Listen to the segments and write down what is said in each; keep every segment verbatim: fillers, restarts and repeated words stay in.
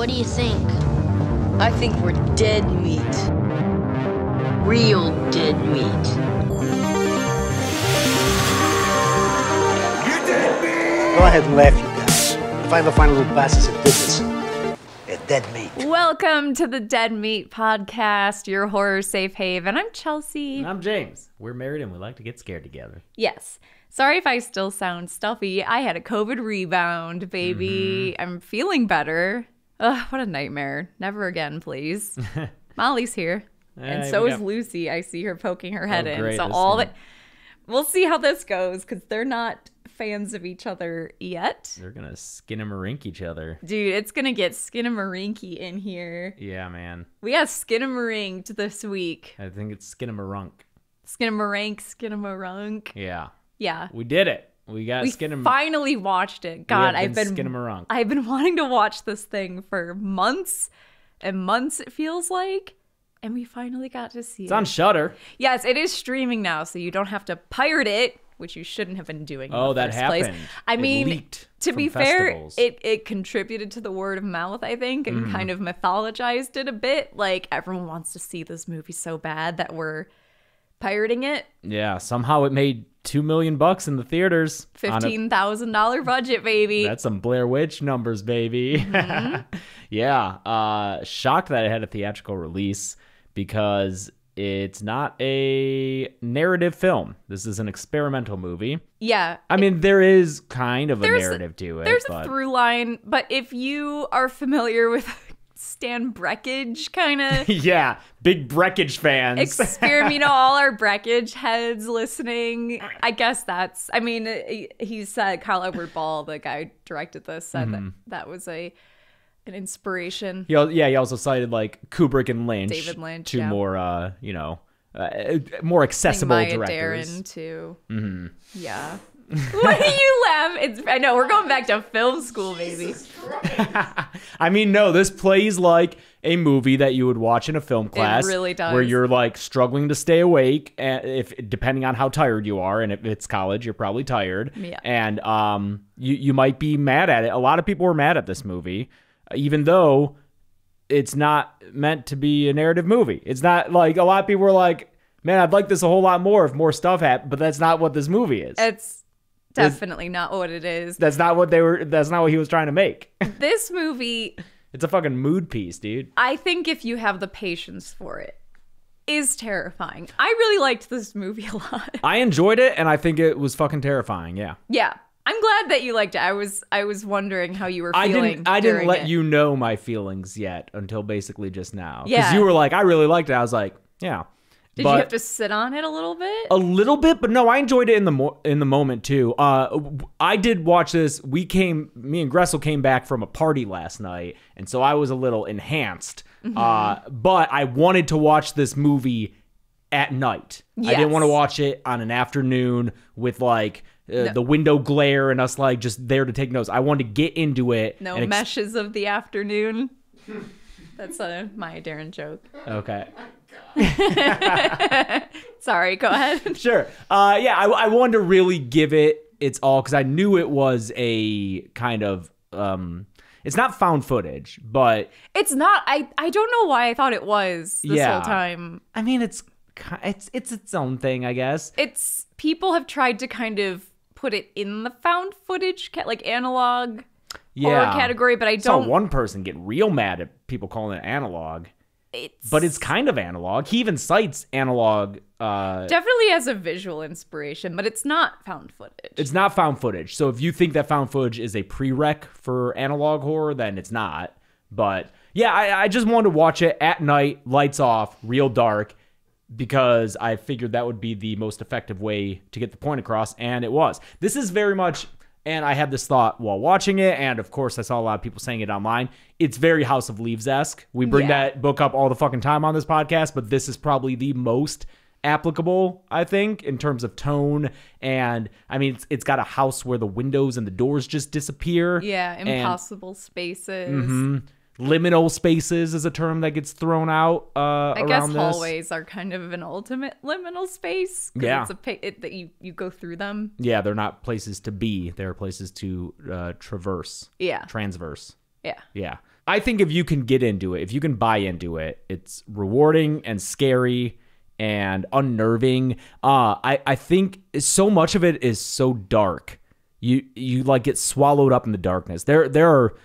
What do you think? I think we're dead meat. Real dead meat. You're dead meat! Go ahead and laugh, you guys. If I ever find a little bastard that did this, they're dead meat. Welcome to the Dead Meat Podcast, your horror safe haven. I'm Chelsea. And I'm James. We're married and we like to get scared together. Yes. Sorry if I still sound stuffy. I had a COVID rebound, baby. Mm-hmm. I'm feeling better. Ugh, what a nightmare. Never again, please. Molly's here. And hey, so is got... Lucy. I see her poking her head oh, in. Great, so all that... We'll see how this goes, because they're not fans of each other yet. They're going to skinamarink each other. Dude, it's going to get skinamarinky in here. Yeah, man. We have skinamarinked this week. I think it's skinamarunk. Skinamarink, skinamarunk. Yeah. Yeah. We did it. We got we skin finally watched it. God, been I've been skin I've been wanting to watch this thing for months and months, it feels like. And we finally got to see it's it. It's on Shudder. Yes, it is streaming now, so you don't have to pirate it, which you shouldn't have been doing. Oh, in the that first happened. Place. I it mean, to be festivals. fair, it, it contributed to the word of mouth, I think, and mm. kind of mythologized it a bit. Like, everyone wants to see this movie so bad that we're pirating it. Yeah, somehow it made two million bucks in the theaters. fifteen thousand dollar budget, baby. That's some Blair Witch numbers, baby. Mm-hmm. Yeah, uh, shocked that it had a theatrical release because it's not a narrative film. This is an experimental movie. Yeah. I mean, it, there is kind of a narrative to it. There's but... a through line, but if you are familiar with Stan Brakhage kind of yeah big Brakhage fans experiment, you know, all our Brakhage heads listening, I guess that's I mean he said Kyle Edward Ball, the guy who directed this, said mm-hmm. that that was a an inspiration. Yeah, yeah, he also cited like Kubrick and Lynch, David Lynch, two yeah. more uh you know uh, more accessible Maya directors. Maya Darin too. Mm-hmm. Yeah. What do you laugh? It's, I know, we're going back to film school, baby. I mean, no, this plays like a movie that you would watch in a film class. It really does. Where you're like struggling to stay awake, and if depending on how tired you are, and if it's college, you're probably tired. Yeah. And um, you you might be mad at it. A lot of people were mad at this movie, even though it's not meant to be a narrative movie. It's not like a lot of people were like, "Man, I'd like this a whole lot more if more stuff happened," but that's not what this movie is. It's definitely it's, not what it is. That's not what they were. That's not what he was trying to make. This movie. It's a fucking mood piece, dude. I think if you have the patience for it, is terrifying. I really liked this movie a lot. I enjoyed it, and I think it was fucking terrifying. Yeah. Yeah, I'm glad that you liked it. I was, I was wondering how you were feeling. I didn't, I didn't let it. you know my feelings yet until basically just now. Yeah. Because you were like, I really liked it. I was like, yeah. Did but you have to sit on it a little bit? A little bit, but no, I enjoyed it in the mo in the moment too. Uh, I did watch this. We came, me and Gressel came back from a party last night, and so I was a little enhanced. Mm-hmm. Uh, but I wanted to watch this movie at night. Yes. I didn't want to watch it on an afternoon with like uh, no. the window glare and us like just there to take notes. I wanted to get into it. No meshes of the afternoon. That's a Maya Darin joke. Okay. Sorry, go ahead. Sure. Uh, yeah, I, I wanted to really give it its all because I knew it was a kind of um, it's not found footage, but it's not. I I don't know why I thought it was this yeah. whole time. I mean, it's it's it's its own thing, I guess. It's people have tried to kind of put it in the found footage, like analog yeah. horror category, but I don't. I saw one person get real mad at people calling it analog. It's, but it's kind of analog. He even cites analog. Uh, definitely as a visual inspiration, but it's not found footage. It's not found footage. So if you think that found footage is a prereq for analog horror, then it's not. But yeah, I, I just wanted to watch it at night, lights off, real dark, because I figured that would be the most effective way to get the point across, and it was. This is very much, and I had this thought while watching it, and of course I saw a lot of people saying it online, it's very House of Leaves-esque. We bring yeah. that book up all the fucking time on this podcast, but this is probably the most applicable, I think, in terms of tone. And I mean, it's, it's got a house where the windows and the doors just disappear. Yeah, impossible and, spaces. Mm-hmm. Liminal spaces is a term that gets thrown out uh, I around guess this. Hallways are kind of an ultimate liminal space. Yeah. It's a, it, that you, you go through them. Yeah, they're not places to be. They're places to uh, traverse. Yeah. Transverse. Yeah. Yeah. I think if you can get into it, if you can buy into it, it's rewarding and scary and unnerving. Uh, I, I think so much of it is so dark. You you like get swallowed up in the darkness. There there are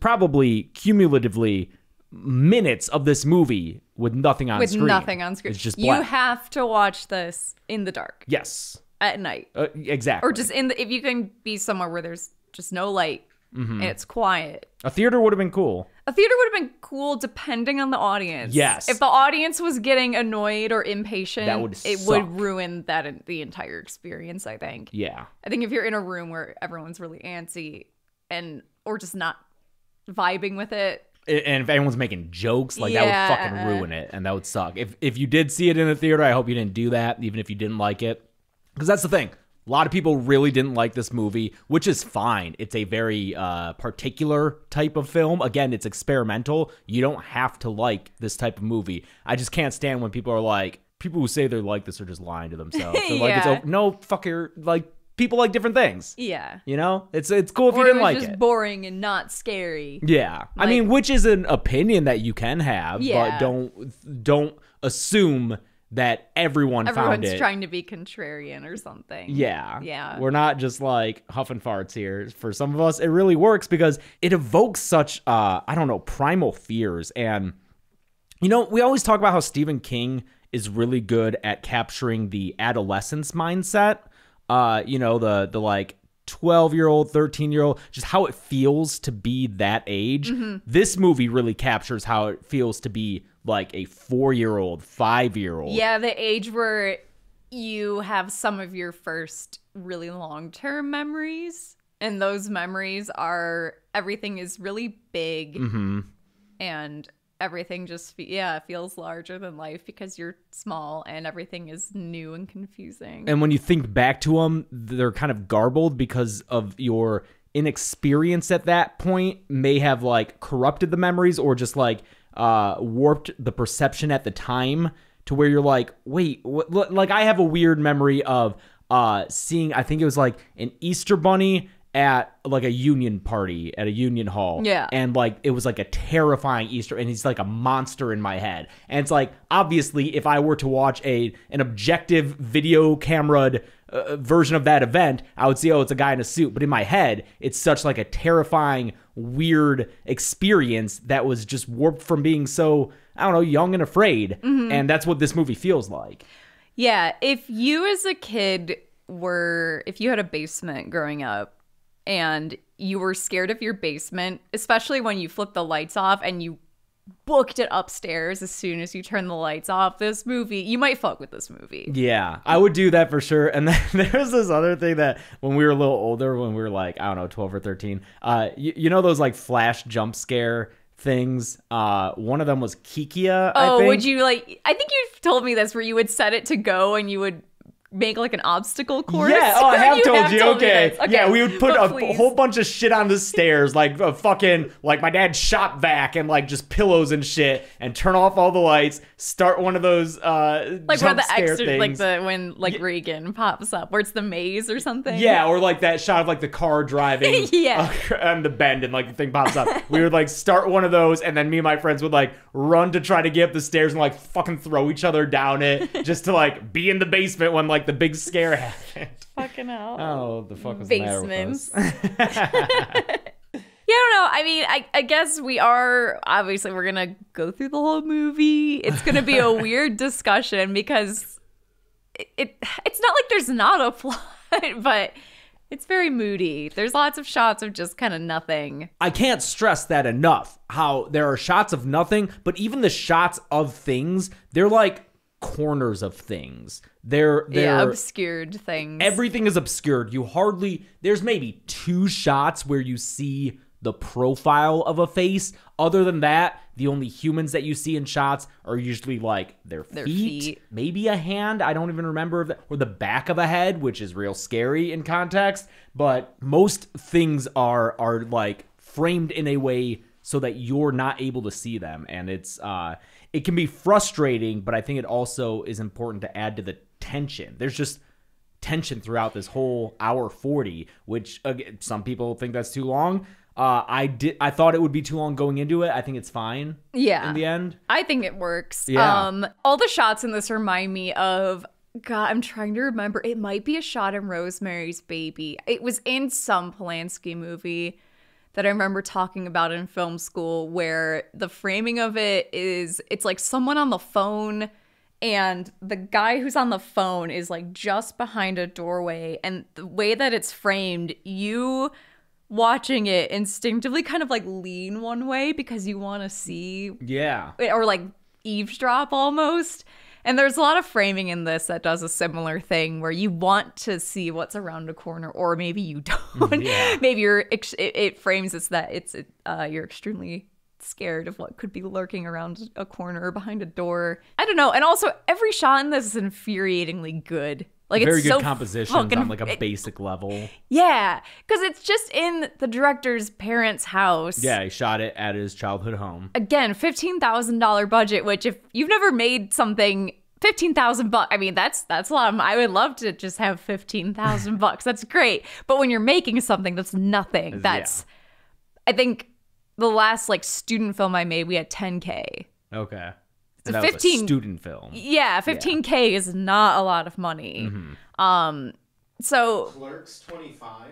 probably cumulatively minutes of this movie with nothing on with screen. With nothing on screen. It's just black. You have to watch this in the dark. Yes. At night. Uh, exactly. Or just in the, if you can be somewhere where there's just no light. Mm-hmm. And it's quiet. A theater would have been cool. A theater would have been cool depending on the audience. Yes. If the audience was getting annoyed or impatient, that would it suck. would ruin that the entire experience, I think. Yeah. I think if you're in a room where everyone's really antsy and or just not vibing with it. And if anyone's making jokes, like yeah. that would fucking ruin it, and that would suck. If if you did see it in a theater, I hope you didn't do that, even if you didn't like it. Because that's the thing. A lot of people really didn't like this movie, which is fine. It's a very uh, particular type of film. Again, it's experimental. You don't have to like this type of movie. I just can't stand when people are like, people who say they like this are just lying to themselves. They're yeah. like, it's, no, fucker, like, people like different things. Yeah. You know? It's it's cool if or you didn't it was like just it. just boring and not scary. Yeah. Like, I mean, which is an opinion that you can have, yeah. but don't don't assume that everyone Everyone's found it. Everyone's trying to be contrarian or something. Yeah. Yeah. We're not just like huffing farts here. For some of us, it really works because it evokes such, uh, I don't know, primal fears. And, you know, we always talk about how Stephen King is really good at capturing the adolescence mindset. Uh, you know, the, the like twelve year old, thirteen year old, just how it feels to be that age. Mm-hmm. This movie really captures how it feels to be like a four year old, five year old. Yeah, the age where you have some of your first really long-term memories, and those memories are everything is really big, mm-hmm. and everything just yeah feels larger than life because you're small and everything is new and confusing. And when you think back to them, they're kind of garbled because of your inexperience at that point may have like corrupted the memories or just like Uh, warped the perception at the time to where you're like, wait, what, like I have a weird memory of uh, seeing, I think it was like an Easter bunny at like a union party at a union hall. Yeah. And like, it was like a terrifying Easter and he's like a monster in my head. And it's like, obviously if I were to watch a, an objective video cameraed uh, version of that event, I would see, oh, it's a guy in a suit. But in my head, it's such like a terrifying, weird experience that was just warped from being so, I don't know, young and afraid. Mm-hmm. And that's what this movie feels like. Yeah. If you as a kid were, if you had a basement growing up, and you were scared of your basement, especially when you flipped the lights off and you booked it upstairs as soon as you turned the lights off, this movie, you might fuck with this movie. Yeah, I would do that for sure. And then there's this other thing that when we were a little older, when we were like, I don't know, twelve or thirteen, uh, you, you know those like flash jump scare things? Uh, one of them was Kikia, oh, I think. Would you like, I think you've told me this, where you would set it to go and you would make like an obstacle course. Yeah, oh, I have you told have you. Told okay. okay. Yeah, we would put a please. whole bunch of shit on the stairs, like a fucking, like my dad's shop vac and like just pillows and shit, and turn off all the lights, start one of those uh, like jump where the extra, things. Like the, when like yeah. Regan pops up, where it's the maze or something. Yeah, or like that shot of like the car driving yeah. uh, on the bend and like the thing pops up. We would like start one of those and then me and my friends would like run to try to get up the stairs and like fucking throw each other down it just to like be in the basement when like the big scare happened. Fucking hell. Oh, the fuck was the matter with us? Basements. Yeah, I don't know. I mean, I, I guess we are, obviously, we're going to go through the whole movie. It's going to be a weird discussion because it, it it's not like there's not a plot, but it's very moody. There's lots of shots of just kind of nothing. I can't stress that enough, how there are shots of nothing, but even the shots of things, they're like corners of things. They're, they're yeah, obscured things. Everything is obscured. You hardly, there's maybe two shots where you see the profile of a face. Other than that, the only humans that you see in shots are usually like their feet, their feet. maybe a hand. I don't even remember, if that, or the back of a head, which is real scary in context. But most things are are like framed in a way so that you're not able to see them, and it's uh, it can be frustrating. But I think it also is important to add to the tension. There's just tension throughout this whole hour forty, which uh, some people think that's too long. Uh, I did. I thought it would be too long going into it. I think it's fine. Yeah. In the end, I think it works. Yeah. Um, all the shots in this remind me of, God, I'm trying to remember. It might be a shot in Rosemary's Baby. It was in some Polanski movie that I remember talking about in film school, where the framing of it is, it's like someone on the phone, and the guy who's on the phone is like just behind a doorway, and the way that it's framed, you watching it instinctively kind of like lean one way because you want to see, yeah, or like eavesdrop almost. And there's a lot of framing in this that does a similar thing where you want to see what's around a corner, or maybe you don't. Yeah. Maybe you're it, it frames it's that it's uh, you're extremely scared of what could be lurking around a corner or behind a door. I don't know. And also, every shot in this is infuriatingly good. Like, very it's good so compositions fucking, on like a it, basic level. Yeah, because it's just in the director's parents' house. Yeah, he shot it at his childhood home. Again, fifteen thousand dollar budget, which if you've never made something, fifteen thousand bucks. I mean, that's that's a lot. Of, I would love to just have fifteen thousand bucks. That's great. But when you're making something, that's nothing. That's, yeah. I think the last like student film I made, we had ten K. Okay. And that fifteen was a student film. Yeah, fifteen K yeah. is not a lot of money. Mm-hmm. Um, so Clerks twenty-five.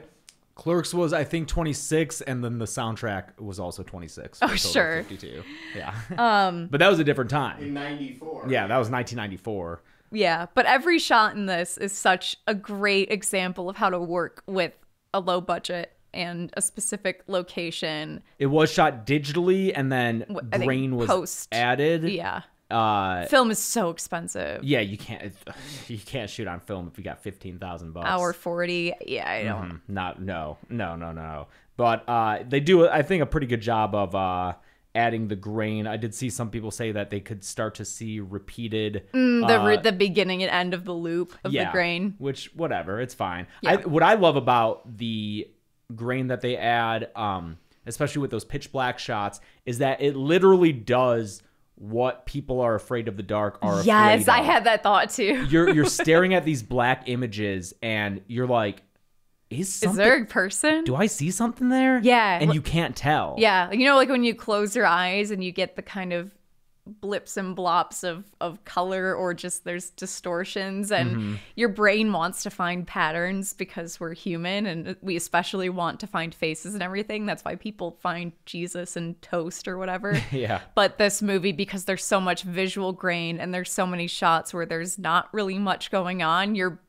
Clerks was, I think, twenty-six, and then the soundtrack was also twenty-six. Oh, sure, fifty-two. Yeah. Um, but that was a different time. In ninety-four. Yeah, that was nineteen ninety-four. Yeah, but every shot in this is such a great example of how to work with a low budget and a specific location. It was shot digitally, and then I grain was post. added. Yeah. Uh, film is so expensive. Yeah, you can't you can't shoot on film if you got fifteen thousand bucks. Hour forty. Yeah, I don't. Mm, not no no no no. But uh, they do, I think, a pretty good job of uh, adding the grain. I did see some people say that they could start to see repeated mm, the uh, the beginning and end of the loop of yeah, the grain. Which whatever, it's fine. Yeah. I, what I love about the grain that they add, um, especially with those pitch black shots, is that it literally does what people are afraid of the dark are yes, afraid of. I had that thought too. You're you're staring at these black images and you're like, is something, is there a person? Do I see something there? Yeah. And you can't tell. Yeah. You know, like when you close your eyes and you get the kind of blips and blops of of color, or just there's distortions, and mm-hmm. your brain wants to find patterns because we're human and we especially want to find faces and everything. That's why people find Jesus and toast or whatever. Yeah. But this movie, because there's so much visual grain and there's so many shots where there's not really much going on, your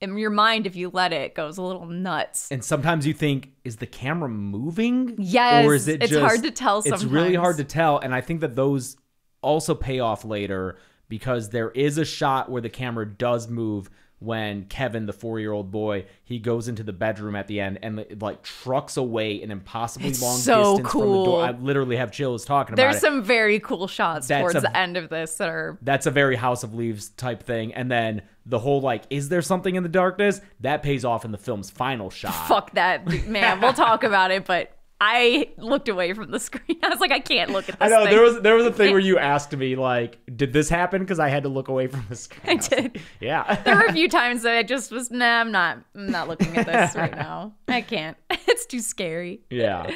in your mind, if you let it, goes a little nuts. And sometimes you think, is the camera moving? Yes. Or is it it's just, hard to tell sometimes. It's really hard to tell. And I think that those also pay off later, because there is a shot where the camera does move when Kevin, the four-year-old boy, he goes into the bedroom at the end and like trucks away an impossibly it's long so distance cool. from the door. I literally have chills talking There's about it. There's some very cool shots that's towards a, the end of this that are... That's a very House of Leaves type thing. And then the whole like, is there something in the darkness? That pays off in the film's final shot. Fuck that, man. We'll talk about it, but... I looked away from the screen. I was like, I can't look at this I know, thing. there was there was a thing where you asked me, like, did this happen? Because I had to look away from the screen. I, I did. Like, yeah. There were a few times that I just was, nah, I'm not, I'm not looking at this right now. I can't. It's too scary. Yeah.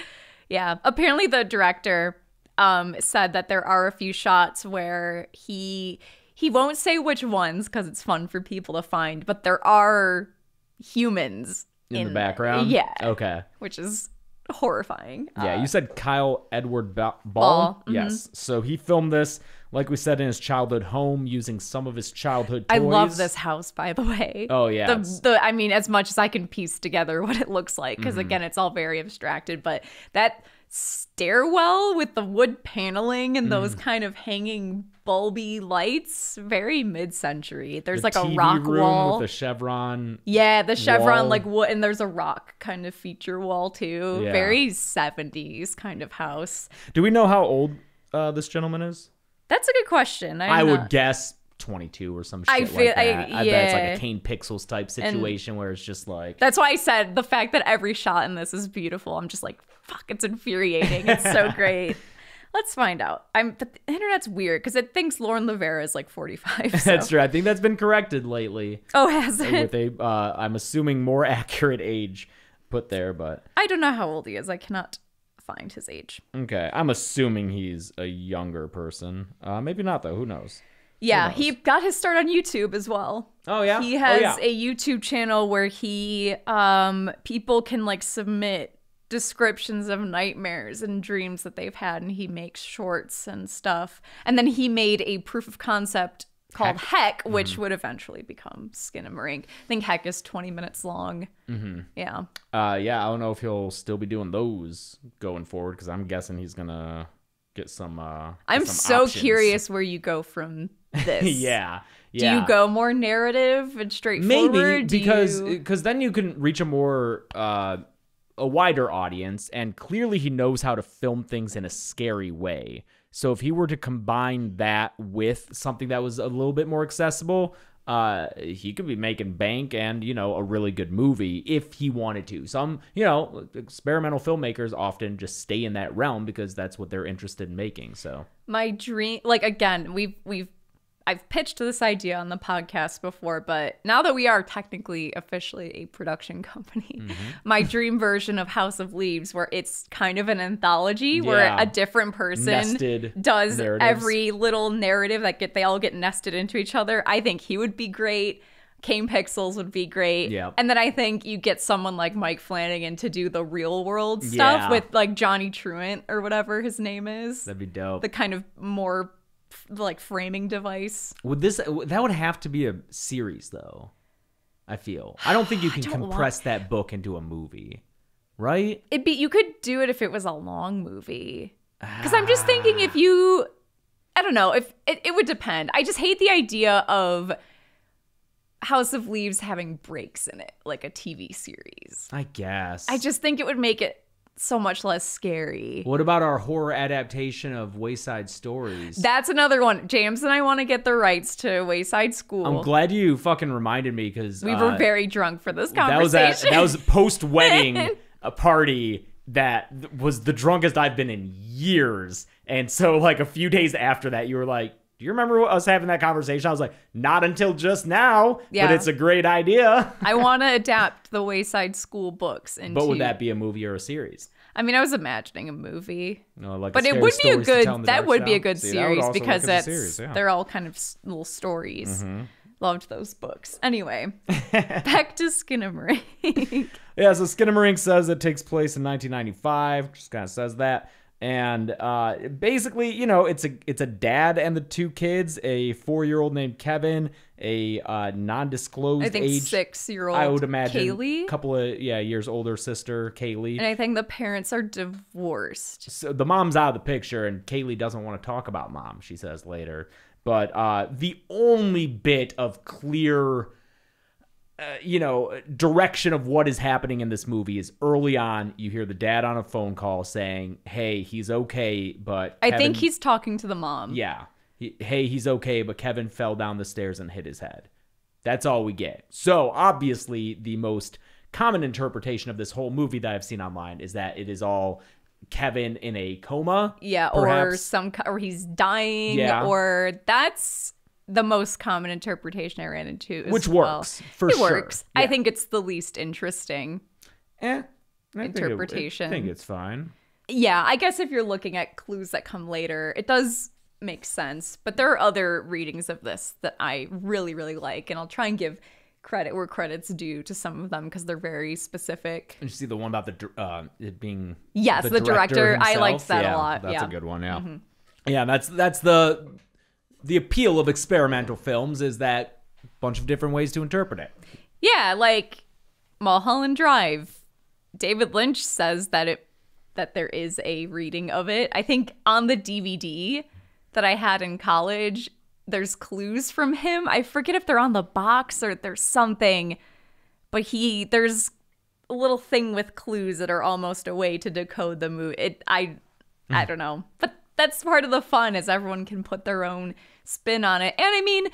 Yeah. Apparently the director um, said that there are a few shots where he, he won't say which ones because it's fun for people to find, but there are humans in, in the background? Yeah. Okay. Which is... horrifying. Yeah, uh, you said Kyle Edward Ball? Ball. Mm-hmm. Yes. So he filmed this, like we said, in his childhood home using some of his childhood toys. I love this house, by the way. Oh, yeah. The, the, I mean, as much as I can piece together what it looks like, because, mm-hmm. again, it's all very abstracted, but that stairwell with the wood paneling and mm-hmm. those kind of hanging bulby lights, very mid-century. There's the like T V a rock room wall with the chevron. Yeah, the chevron wall. Like wood, and there's a rock kind of feature wall too. Yeah. Very seventies kind of house. Do we know how old uh, this gentleman is? That's a good question. I'm I not... would guess twenty-two or some shit I feel, like that. I, yeah. I bet it's like a Cane Pixels type situation and where it's just like... That's why I said the fact that every shot in this is beautiful. I'm just like, fuck, it's infuriating. It's so great. Let's find out. I'm, but the internet's weird because it thinks Lauren Levera is like forty-five. So. That's true. I think that's been corrected lately. Oh, has it? With a, uh, I'm assuming more accurate age put there, but I don't know how old he is. I cannot find his age. Okay. I'm assuming he's a younger person. Uh, maybe not, though. Who knows? Yeah, he got his start on YouTube as well. Oh, yeah? He has oh, yeah. a YouTube channel where he um, people can, like, submit descriptions of nightmares and dreams that they've had, and he makes shorts and stuff. And then he made a proof of concept called Heck, Heck which mm-hmm. would eventually become Skinamarink. I think Heck is twenty minutes long. Mm-hmm. Yeah. Uh, yeah, I don't know if he'll still be doing those going forward, because I'm guessing he's going to get some uh get I'm some so options. Curious where you go from this. yeah yeah do you go more narrative and straightforward? Maybe, because because you... then you can reach a more uh a wider audience, and clearly he knows how to film things in a scary way, so if he were to combine that with something that was a little bit more accessible, uh he could be making bank and, you know, a really good movie if he wanted to. Some, you know, experimental filmmakers often just stay in that realm because that's what they're interested in making. So my dream, like, again, we've we've I've pitched this idea on the podcast before, but now that we are technically officially a production company, mm-hmm. my dream version of House of Leaves, where it's kind of an anthology, yeah. where a different person nested does narratives. Every little narrative that get they all get nested into each other. I think he would be great. Kane Pixels would be great. Yep. And then I think you get someone like Mike Flanagan to do the real world stuff yeah. with, like, Johnny Truant or whatever his name is. That'd be dope. The kind of more like framing device. Would this that would have to be a series, though? I feel I don't think you can compress want... that book into a movie, right? It'd be you could do it if it was a long movie. Because ah. I'm just thinking if you, I don't know if it, it would depend. I just hate the idea of House of Leaves having breaks in it, like a T V series. I guess I just think it would make it so much less scary. What about our horror adaptation of Wayside Stories? That's another one. James and I want to get the rights to Wayside School. I'm glad you fucking reminded me, because we were uh, very drunk for this conversation. That was a, that was post-wedding a party that was the drunkest I've been in years. And so, like, a few days after that, you were like, do you remember us having that conversation? I was like, not until just now, yeah. but it's a great idea. I want to adapt the Wayside School books into... But would that be a movie or a series? I mean, I was imagining a movie. No, like but it would be a good... That would be a good series because that's, series, yeah. they're all kind of little stories. Mm-hmm. Loved those books. Anyway, back to Skinamarink. Yeah, so Skinamarink says it takes place in nineteen ninety-five. Just kind of says that. And uh, basically, you know, it's a it's a dad and the two kids, a four-year-old named Kevin, a uh, non-disclosed I think age six-year-old I would imagine Kaylee, couple of yeah years older sister Kaylee, and I think the parents are divorced. So the mom's out of the picture, and Kaylee doesn't want to talk about mom. She says later, but uh, the only bit of clear. Uh, you know, direction of what is happening in this movie is early on. You hear the dad on a phone call saying, hey, he's okay, but Kevin... I think he's talking to the mom. Yeah. He, hey, he's okay, but Kevin fell down the stairs and hit his head. That's all we get. So obviously the most common interpretation of this whole movie that I've seen online is that it is all Kevin in a coma. Yeah. Perhaps. Or some, or he's dying yeah. or that's, the most common interpretation I ran into. As Which well. Works, for it sure. It works. Yeah. I think it's the least interesting eh, I interpretation. Think it, I think it's fine. Yeah, I guess if you're looking at clues that come later, it does make sense. But there are other readings of this that I really, really like. And I'll try and give credit where credit's due to some of them because they're very specific. And you see the one about the uh, it being Yes, the, the director. director I liked that yeah, a lot. That's yeah. a good one, yeah. Mm-hmm. Yeah, that's that's the... The appeal of experimental films is that bunch of different ways to interpret it. Yeah, like Mulholland Drive. David Lynch says that it that there is a reading of it. I think on the D V D that I had in college, there's clues from him. I forget if they're on the box or there's something, but he there's a little thing with clues that are almost a way to decode the movie. It I I don't know, but. That's part of the fun is everyone can put their own spin on it. And I mean,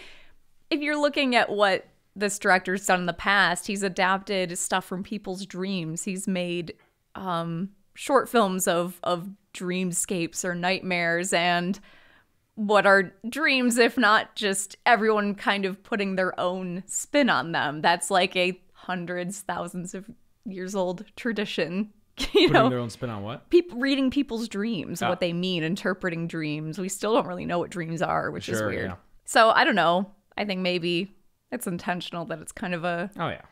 if you're looking at what this director's done in the past, he's adapted stuff from people's dreams. He's made um, short films of, of dreamscapes or nightmares and what are dreams, if not just everyone kind of putting their own spin on them. That's like a hundreds, thousands of years old tradition. you Putting know, their own spin on what? People reading people's dreams, ah. what they mean, interpreting dreams. We still don't really know what dreams are, which sure, is weird. Yeah. So I don't know. I think maybe it's intentional that it's kind of a oh yeah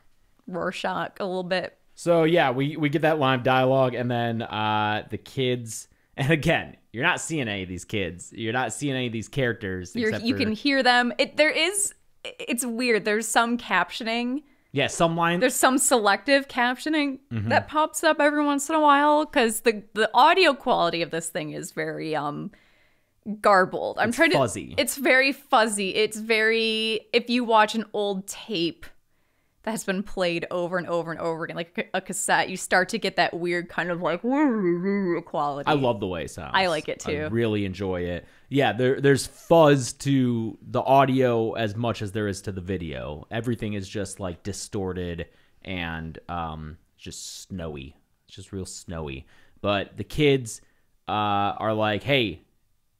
Rorschach a little bit. So yeah, we we get that live dialogue, and then uh, the kids. And again, you're not seeing any of these kids. You're not seeing any of these characters. You're, you for... can hear them. It there is. It's weird. There's some captioning. Yeah, some lines. There's some selective captioning mm-hmm. that pops up every once in a while because the the audio quality of this thing is very um garbled. I'm it's trying to. Fuzzy. It's very fuzzy. It's very. If you watch an old tape that has been played over and over and over again, like a cassette, you start to get that weird kind of like quality. I love the way it sounds. I like it too. I really enjoy it. Yeah, there, there's fuzz to the audio as much as there is to the video. Everything is just like distorted and um, just snowy. It's just real snowy. But the kids uh, are like, hey,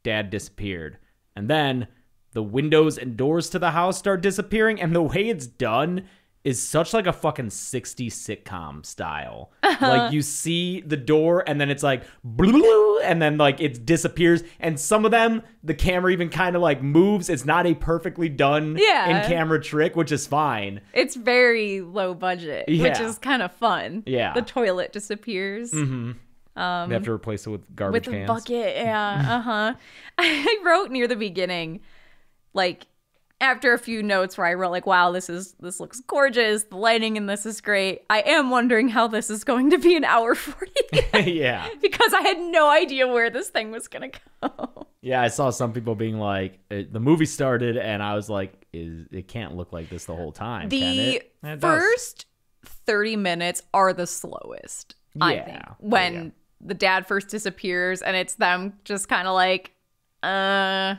Dad disappeared. And then the windows and doors to the house start disappearing. And the way it's done is such like a fucking sixties sitcom style. Uh-huh. Like you see the door and then it's like, and then like it disappears. And some of them, the camera even kind of like moves. It's not a perfectly done yeah. in-camera trick, which is fine. It's very low budget, yeah. which is kind of fun. Yeah. The toilet disappears. Mm-hmm. Um, they have to replace it with garbage with cans. With a bucket, yeah, uh-huh. I wrote near the beginning, like, after a few notes where I wrote like, wow, this is this looks gorgeous. The lighting in this is great. I am wondering how this is going to be an hour forty. Yeah. Because I had no idea where this thing was going to go. Yeah, I saw some people being like, the movie started and I was like, is it can't look like this the whole time, the can it? It first does. thirty minutes are the slowest, yeah. I think. When oh, yeah. the dad first disappears and it's them just kind of like, uh...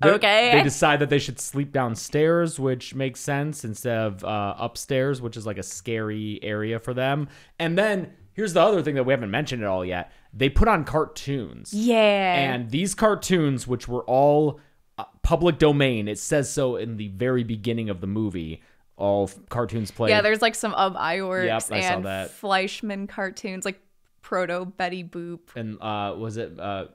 They're, okay. They decide that they should sleep downstairs, which makes sense, instead of uh, upstairs, which is like a scary area for them. And then here's the other thing that we haven't mentioned at all yet. They put on cartoons. Yeah. And these cartoons, which were all uh, public domain, it says so in the very beginning of the movie. All cartoons played. Yeah, there's like some of Iwerks yep, and Fleischer cartoons, like proto Betty Boop. And uh, was it... Uh,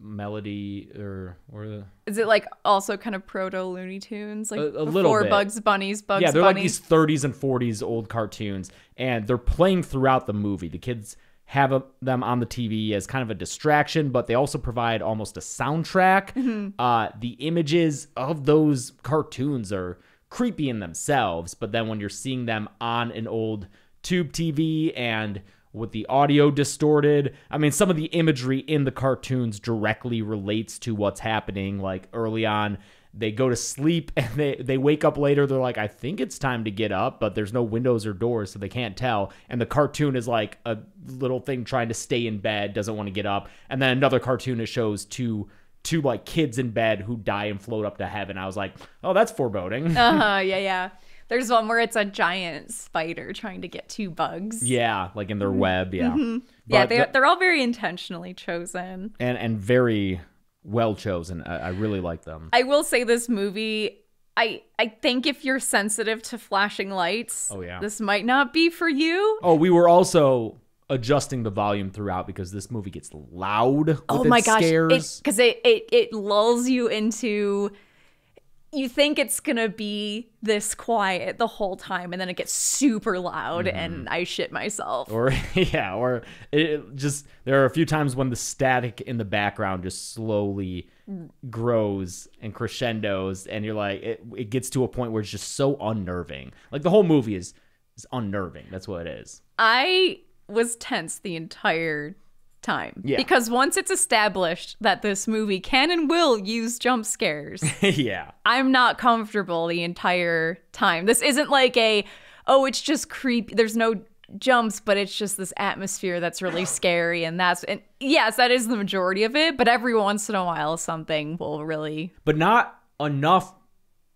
Melody or or the is it like also kind of proto Looney Tunes, like a, a little before bit. Bugs Bunny's Bugs yeah they're Bunny. Like these thirties and forties old cartoons, and they're playing throughout the movie. The kids have a, them on the T V as kind of a distraction, but they also provide almost a soundtrack. Mm-hmm. Uh the images of those cartoons are creepy in themselves, but then when you're seeing them on an old tube T V and with the audio distorted. I mean, some of the imagery in the cartoons directly relates to what's happening. Like early on, they go to sleep and they, they wake up later. They're like, I think it's time to get up, but there's no windows or doors, so they can't tell. And the cartoon is like a little thing trying to stay in bed, doesn't want to get up. And then another cartoon, it shows two, two like kids in bed who die and float up to heaven. I was like, oh, that's foreboding. Uh-huh, yeah, yeah. There's one where it's a giant spider trying to get two bugs. Yeah, like in their web, yeah. Mm-hmm. Yeah, they, they're all very intentionally chosen. And and very well chosen. I, I really like them. I will say this movie, I, I think if you're sensitive to flashing lights, oh, yeah. this might not be for you. Oh, we were also adjusting the volume throughout because this movie gets loud with oh, my its gosh. scares. Because it, it, it, it lulls you into... You think it's going to be this quiet the whole time, and then it gets super loud mm-hmm. and I shit myself. Or, yeah, or it just, there are a few times when the static in the background just slowly grows and crescendos, and you're like, it, it gets to a point where it's just so unnerving. Like the whole movie is, is unnerving. That's what it is. I was tense the entire time. Yeah. Because once it's established that this movie can and will use jump scares, yeah, I'm not comfortable the entire time. This isn't like a, oh, it's just creepy. There's no jumps, but it's just this atmosphere that's really scary. And that's, and yes, that is the majority of it. But every once in a while, something will really. But not enough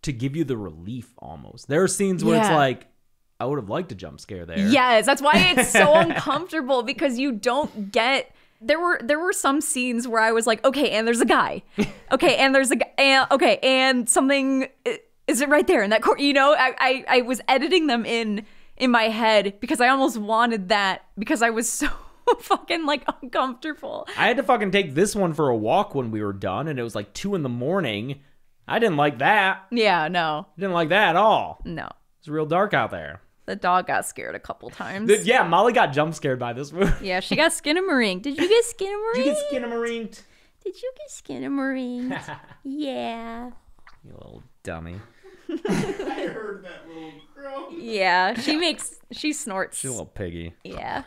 to give you the relief almost. There are scenes where yeah. it's like, I would have liked a jump scare there. Yes, that's why it's so uncomfortable, because you don't get. There were there were some scenes where I was like, okay, and there's a guy, okay, and there's a guy, and, okay, and something is it right there in that corner? You know, I, I I was editing them in in my head because I almost wanted that, because I was so fucking like uncomfortable. I had to fucking take this one for a walk when we were done, and it was like two in the morning. I didn't like that. Yeah, no. Didn't like that at all. No. It's real dark out there. The dog got scared a couple times. The, yeah, Molly got jump scared by this movie. Yeah, she got Skinamarinked. Did you get Skinamarinked? Did you get Skinamarinked? Did you get Skinamarinked? Yeah. You little dummy. I heard that little girl. Yeah, she makes, she snorts. She's a little piggy. Yeah.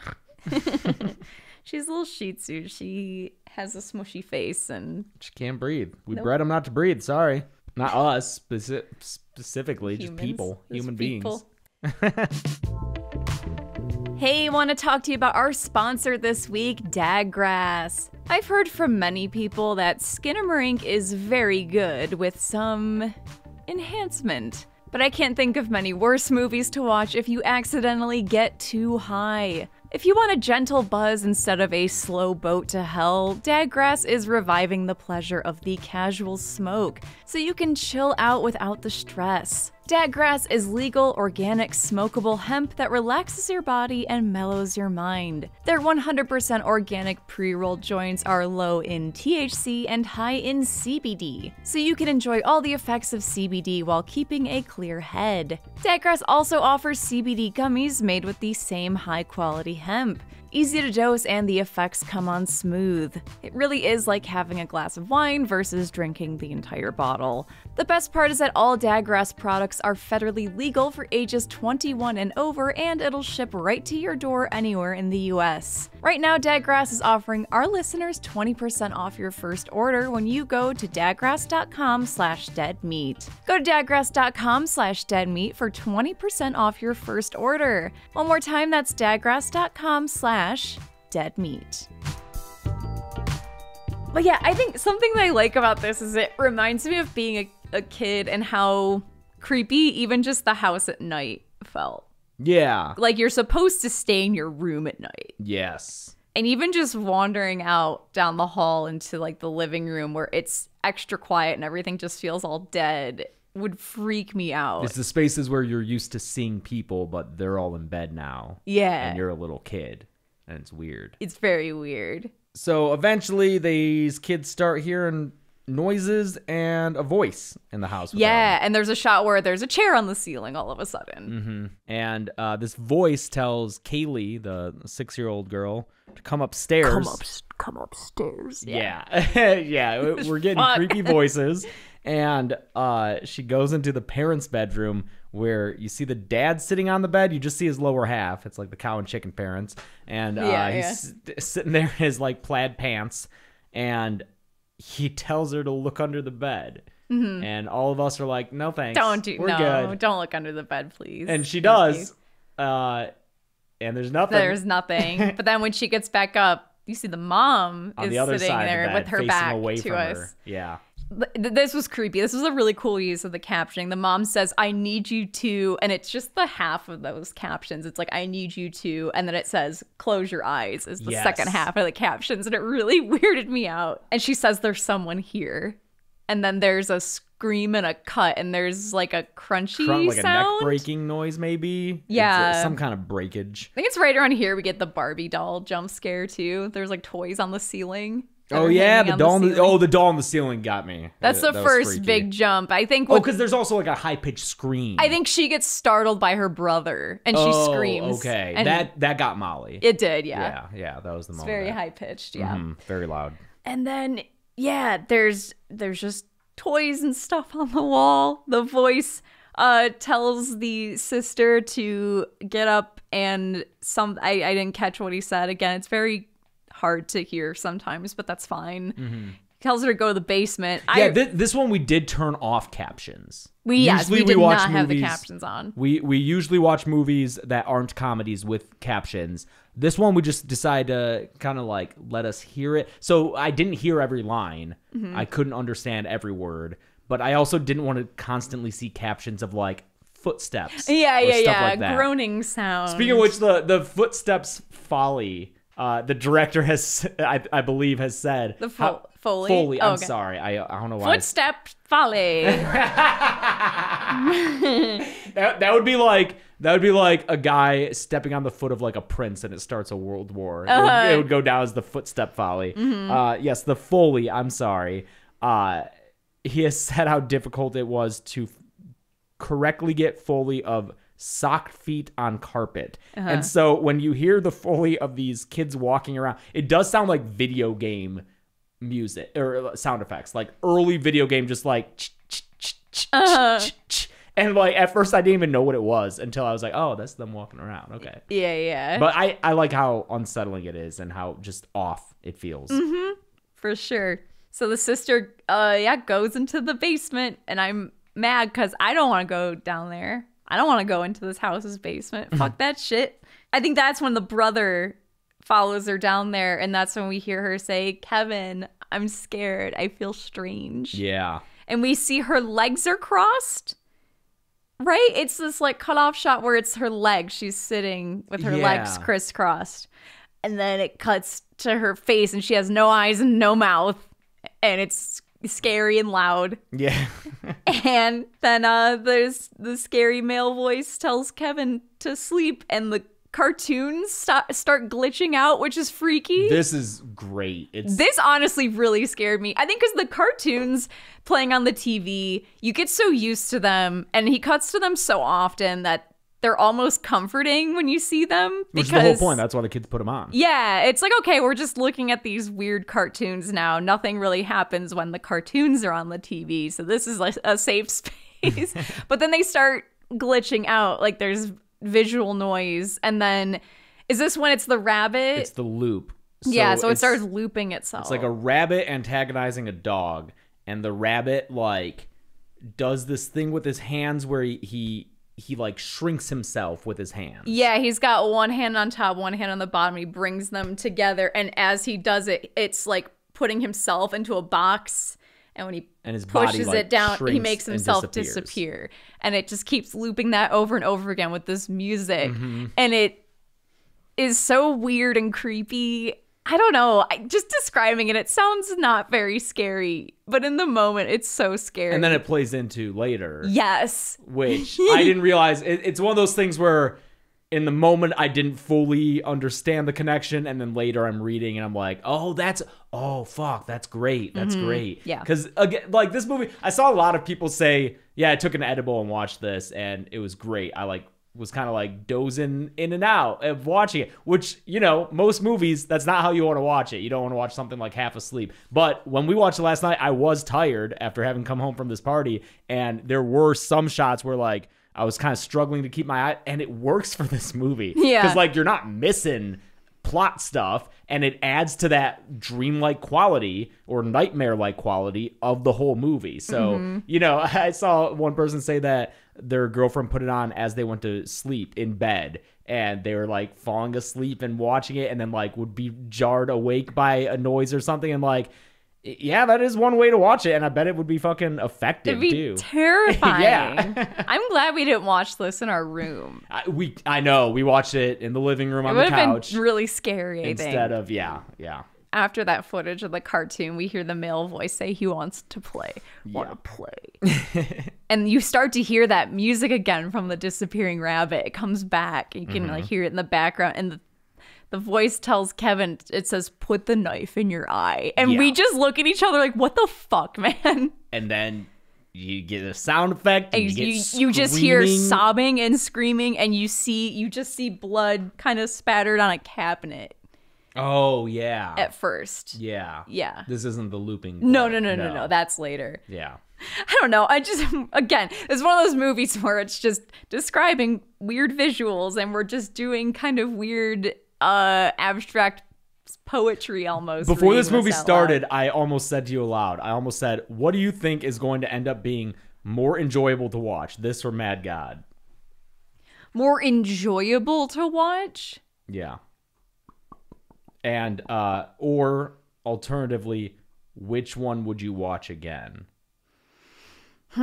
She's a little Shih Tzu. She has a smushy face and she can't breathe. We nope. bred them not to breathe. Sorry, not us speci specifically, humans, just people, human people. beings. Hey, want to talk to you about our sponsor this week, Dad Grass. I've heard from many people that Skinamarink is very good with some enhancement, but I can't think of many worse movies to watch if you accidentally get too high. If you want a gentle buzz instead of a slow boat to hell, Dad Grass is reviving the pleasure of the casual smoke, so you can chill out without the stress. Dad Grass is legal, organic, smokable hemp that relaxes your body and mellows your mind. Their one hundred percent organic pre-rolled joints are low in T H C and high in C B D, so you can enjoy all the effects of C B D while keeping a clear head. Dad Grass also offers C B D gummies made with the same high-quality hemp. Easy to dose and the effects come on smooth. It really is like having a glass of wine versus drinking the entire bottle. The best part is that all Dad Grass products are federally legal for ages twenty-one and over, and it'll ship right to your door anywhere in the U S. Right now, Dad Grass is offering our listeners twenty percent off your first order when you go to dadgrass dot com slash dead meat. Go to dadgrass dot com slash dead meat for twenty percent off your first order. One more time, that's dadgrass dot com slash dead meat. But yeah, I think something that I like about this is it reminds me of being a, a kid and how creepy even just the house at night felt. Yeah. Like you're supposed to stay in your room at night. Yes. And even just wandering out down the hall into like the living room where it's extra quiet and everything just feels all dead would freak me out. It's the spaces where you're used to seeing people, but they're all in bed now. Yeah. And you're a little kid. And it's weird. It's very weird. So eventually these kids start hearing noises and a voice in the house. Yeah, them. And there's a shot where there's a chair on the ceiling all of a sudden. Mm-hmm. And uh, this voice tells Kaylee, the six-year-old girl, to come upstairs. Come, up, come upstairs. Yeah. Yeah, yeah, we're getting creepy voices. And uh, she goes into the parents' bedroom where you see the dad sitting on the bed. You just see his lower half. It's like the cow and chicken parents. And uh, yeah, he's yeah. sitting there in his like plaid pants. And he tells her to look under the bed. Mm-hmm. And all of us are like, no, thanks. Don't do, We're no, good. Don't look under the bed, please. And she does. Uh, and there's nothing. There's nothing. But then when she gets back up, you see the mom on is the other sitting side there the bed, with her back away to from us. Her. Yeah. This was creepy. This was a really cool use of the captioning. The mom says, I need you to, and it's just the half of those captions. It's like, I need you to, and then it says, close your eyes is the yes. second half of the captions, and it really weirded me out. And she says, there's someone here. And then there's a scream and a cut, and there's like a crunchy Crun like sound. Like a neck-breaking noise, maybe? Yeah. It's a, some kind of breakage. I think it's right around here we get the Barbie doll jump scare, too. There's like toys on the ceiling. Oh yeah, the doll. The oh, the doll on the ceiling got me. That's the that first big jump, I think. With, oh, because there's also like a high pitched scream. I think she gets startled by her brother, and oh, she screams. Okay, and that that got Molly. It did, yeah. Yeah, yeah, that was the it's moment. Very high pitched, yeah, mm-hmm, very loud. And then yeah, there's there's just toys and stuff on the wall. The voice uh, tells the sister to get up, and some I I didn't catch what he said again. It's very hard to hear sometimes, but that's fine. Mm-hmm. Tells her to go to the basement. Yeah, I, th this one we did turn off captions. We yes, usually we, did we watch not movies, have the captions on. We we usually watch movies that aren't comedies with captions. This one we just decided to kind of like let us hear it. So I didn't hear every line. Mm-hmm. I couldn't understand every word, but I also didn't want to constantly see captions of like footsteps. Yeah, yeah, yeah, like groaning sound. Speaking of which, the the footsteps folly Uh, the director has, I, I believe, has said the fo how, Foley. Foley. I'm oh, okay. sorry. I I don't know why. Footstep Foley. that that would be like that would be like a guy stepping on the foot of like a prince, and it starts a world war. Uh, it, would, it would go down as the Footstep Foley. Mm-hmm. Uh, yes, the Foley. I'm sorry. Uh, he has said how difficult it was to correctly get Foley of sock feet on carpet. Uh-huh. And so when you hear the Foley of these kids walking around, it does sound like video game music or sound effects, like early video game, just like ch ch ch ch uh-huh. ch ch. And like at first I didn't even know what it was until I was like, oh, that's them walking around. Okay. Yeah, yeah. But I, I like how unsettling it is and how just off it feels. Mm-hmm. For sure. So the sister uh yeah goes into the basement, and I'm mad because I don't want to go down there. I don't want to go into this house's basement. Fuck that shit. I think that's when the brother follows her down there, and that's when we hear her say, Kevin, I'm scared. I feel strange. Yeah. And we see her legs are crossed, right? It's this like cutoff shot where it's her legs. She's sitting with her yeah. legs crisscrossed. And then it cuts to her face, and she has no eyes and no mouth. And it's scary and loud. Yeah. And then uh, there's the scary male voice tells Kevin to sleep, and the cartoons st start glitching out, which is freaky. This is great. It's this honestly really scared me. I think because the cartoons playing on the T V, you get so used to them, and he cuts to them so often that they're almost comforting when you see them. Because, which is the whole point. That's why the kids put them on. Yeah. It's like, okay, we're just looking at these weird cartoons now. Nothing really happens when the cartoons are on the T V. So this is like a safe space. But then they start glitching out. Like there's visual noise. And then is this when it's the rabbit? It's the loop. So yeah. So it starts looping itself. It's like a rabbit antagonizing a dog. And the rabbit like does this thing with his hands where he... he he like shrinks himself with his hands. Yeah, he's got one hand on top, one hand on the bottom. He brings them together, and as he does it, it's like putting himself into a box, and when he and his pushes body, like, it down, he makes himself and disappear. And it just keeps looping that over and over again with this music. Mm-hmm. And it is so weird and creepy. I don't know. I, just describing it, it sounds not very scary, but in the moment, it's so scary. And then it plays into later. Yes. Which I didn't realize. It, it's one of those things where in the moment, I didn't fully understand the connection. And then later I'm reading and I'm like, oh, that's, oh, fuck, that's great. That's mm-hmm. great. Yeah. Because again, like this movie, I saw a lot of people say, yeah, I took an edible and watched this and it was great. I like was kind of like dozing in and out of watching it, which, you know, most movies, that's not how you want to watch it. You don't want to watch something like half asleep. But when we watched it last night, I was tired after having come home from this party. And there were some shots where like I was kind of struggling to keep my eye, and it works for this movie. Yeah. Because like you're not missing plot stuff, and it adds to that dreamlike quality or nightmare-like quality of the whole movie. So, mm-hmm. you know, I saw one person say that their girlfriend put it on as they went to sleep in bed, and they were like falling asleep and watching it, and then like would be jarred awake by a noise or something. And like, yeah, that is one way to watch it. And I bet it would be fucking effective. It'd be too terrifying. Yeah. I'm glad we didn't watch this in our room. I, we, I know we watched it in the living room it on the couch. Been really scary. Instead of, yeah, yeah. After that footage of the cartoon, we hear the male voice say he wants to play. Want to play. And you start to hear that music again from the disappearing rabbit. It comes back. You can mm-hmm. like hear it in the background. And the, the voice tells Kevin, it says, put the knife in your eye. And yeah. we just look at each other like, what the fuck, man? And then you get a sound effect. And and you, you, you just hear sobbing and screaming. And you see, you just see blood kind of spattered on a cabinet. Oh, yeah. At first. Yeah. Yeah. This isn't the looping. No, no, no, no, no, no. That's later. Yeah. I don't know. I just, again, it's one of those movies where it's just describing weird visuals, and we're just doing kind of weird uh, abstract poetry almost. Before this movie started, I almost said to you aloud, I almost said, what do you think is going to end up being more enjoyable to watch, this or Mad God? More enjoyable to watch? Yeah. And, uh, or alternatively, which one would you watch again? Hmm.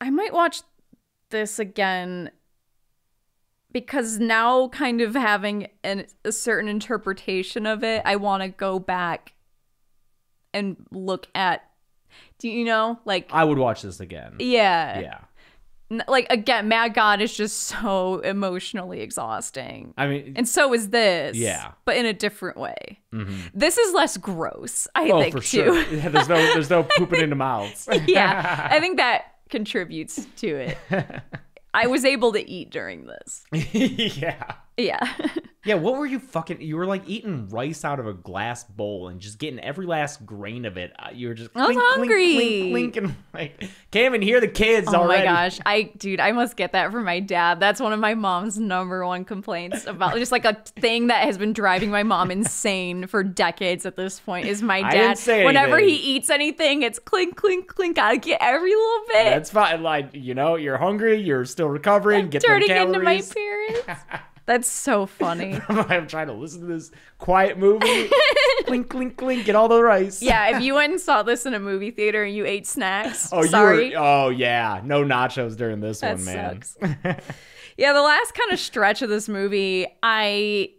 I might watch this again because now kind of having an, a certain interpretation of it, I want to go back and look at, do you know, like... I would watch this again. Yeah. Yeah. Like, again, Mad God is just so emotionally exhausting. I mean... And so is this. Yeah. But in a different way. Mm-hmm. This is less gross, I oh, think, for too. Sure. Yeah, there's no, there's no pooping think, into mouths. Yeah. I think that contributes to it. I was able to eat during this. Yeah. Yeah. Yeah, what were you fucking... You were, like, eating rice out of a glass bowl and just getting every last grain of it. You were just... I was clink, hungry. Clink, clink, clink, and, like, can't even hear the kids oh already. Oh, my gosh. I, dude, I must get that from my dad. That's one of my mom's number one complaints about... Just, like, a thing that has been driving my mom insane for decades at this point is my dad. I didn't say Whenever anything. he eats anything, it's clink, clink, clink. Gotta get every little bit. That's fine. Like, you know, you're hungry. You're still recovering. I'm get them calories. Turning into my parents. That's so funny. I'm trying to listen to this quiet movie. Clink, clink, clink. Get all the rice. Yeah, if you went and saw this in a movie theater and you ate snacks, oh, sorry. You were, oh, yeah. No nachos during this that one, man. Sucks. Yeah, the last kind of stretch of this movie, I...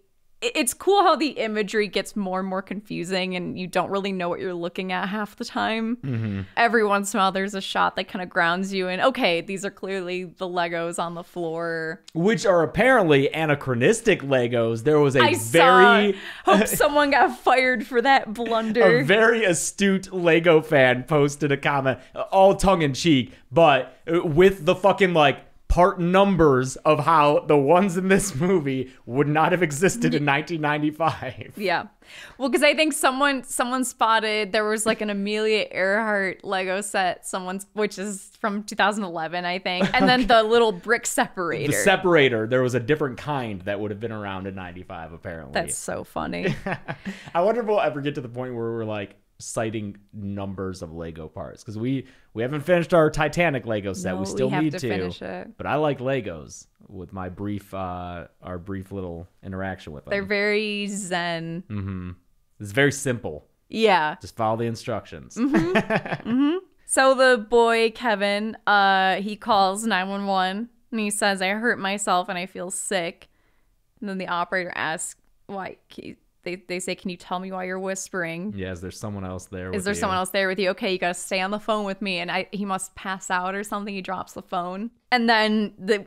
It's cool how the imagery gets more and more confusing and you don't really know what you're looking at half the time. Mm-hmm. Every once in a while, there's a shot that kind of grounds you in, okay, these are clearly the Legos on the floor. Which are apparently anachronistic Legos. There was a I very... Saw, hope someone got fired for that blunder. A very astute Lego fan posted a comment, all tongue-in-cheek, but with the fucking, like, part numbers of how the ones in this movie would not have existed in nineteen ninety-five. Yeah. Well, because I think someone someone spotted there was like an Amelia Earhart Lego set, someone's, which is from two thousand eleven, I think. And then the little brick separator. The separator. There was a different kind that would have been around in ninety-five, apparently. That's so funny. I wonder if we'll ever get to the point where we're like, citing numbers of Lego parts, because we we haven't finished our Titanic Lego set. No, we still we have need to, to finish it. But I like Legos with my brief uh our brief little interaction with them. They're very zen. Mm-hmm. It's very simple. Yeah, just follow the instructions. Mm-hmm. Mm-hmm. So the boy Kevin, uh he calls nine one one and he says, I hurt myself and I feel sick. And then the operator asks why he They, they say, can you tell me why you're whispering? Yeah, is there someone else there with you? Is there someone else there with you? Okay, you got to stay on the phone with me. And I, he must pass out or something. He drops the phone. And then, the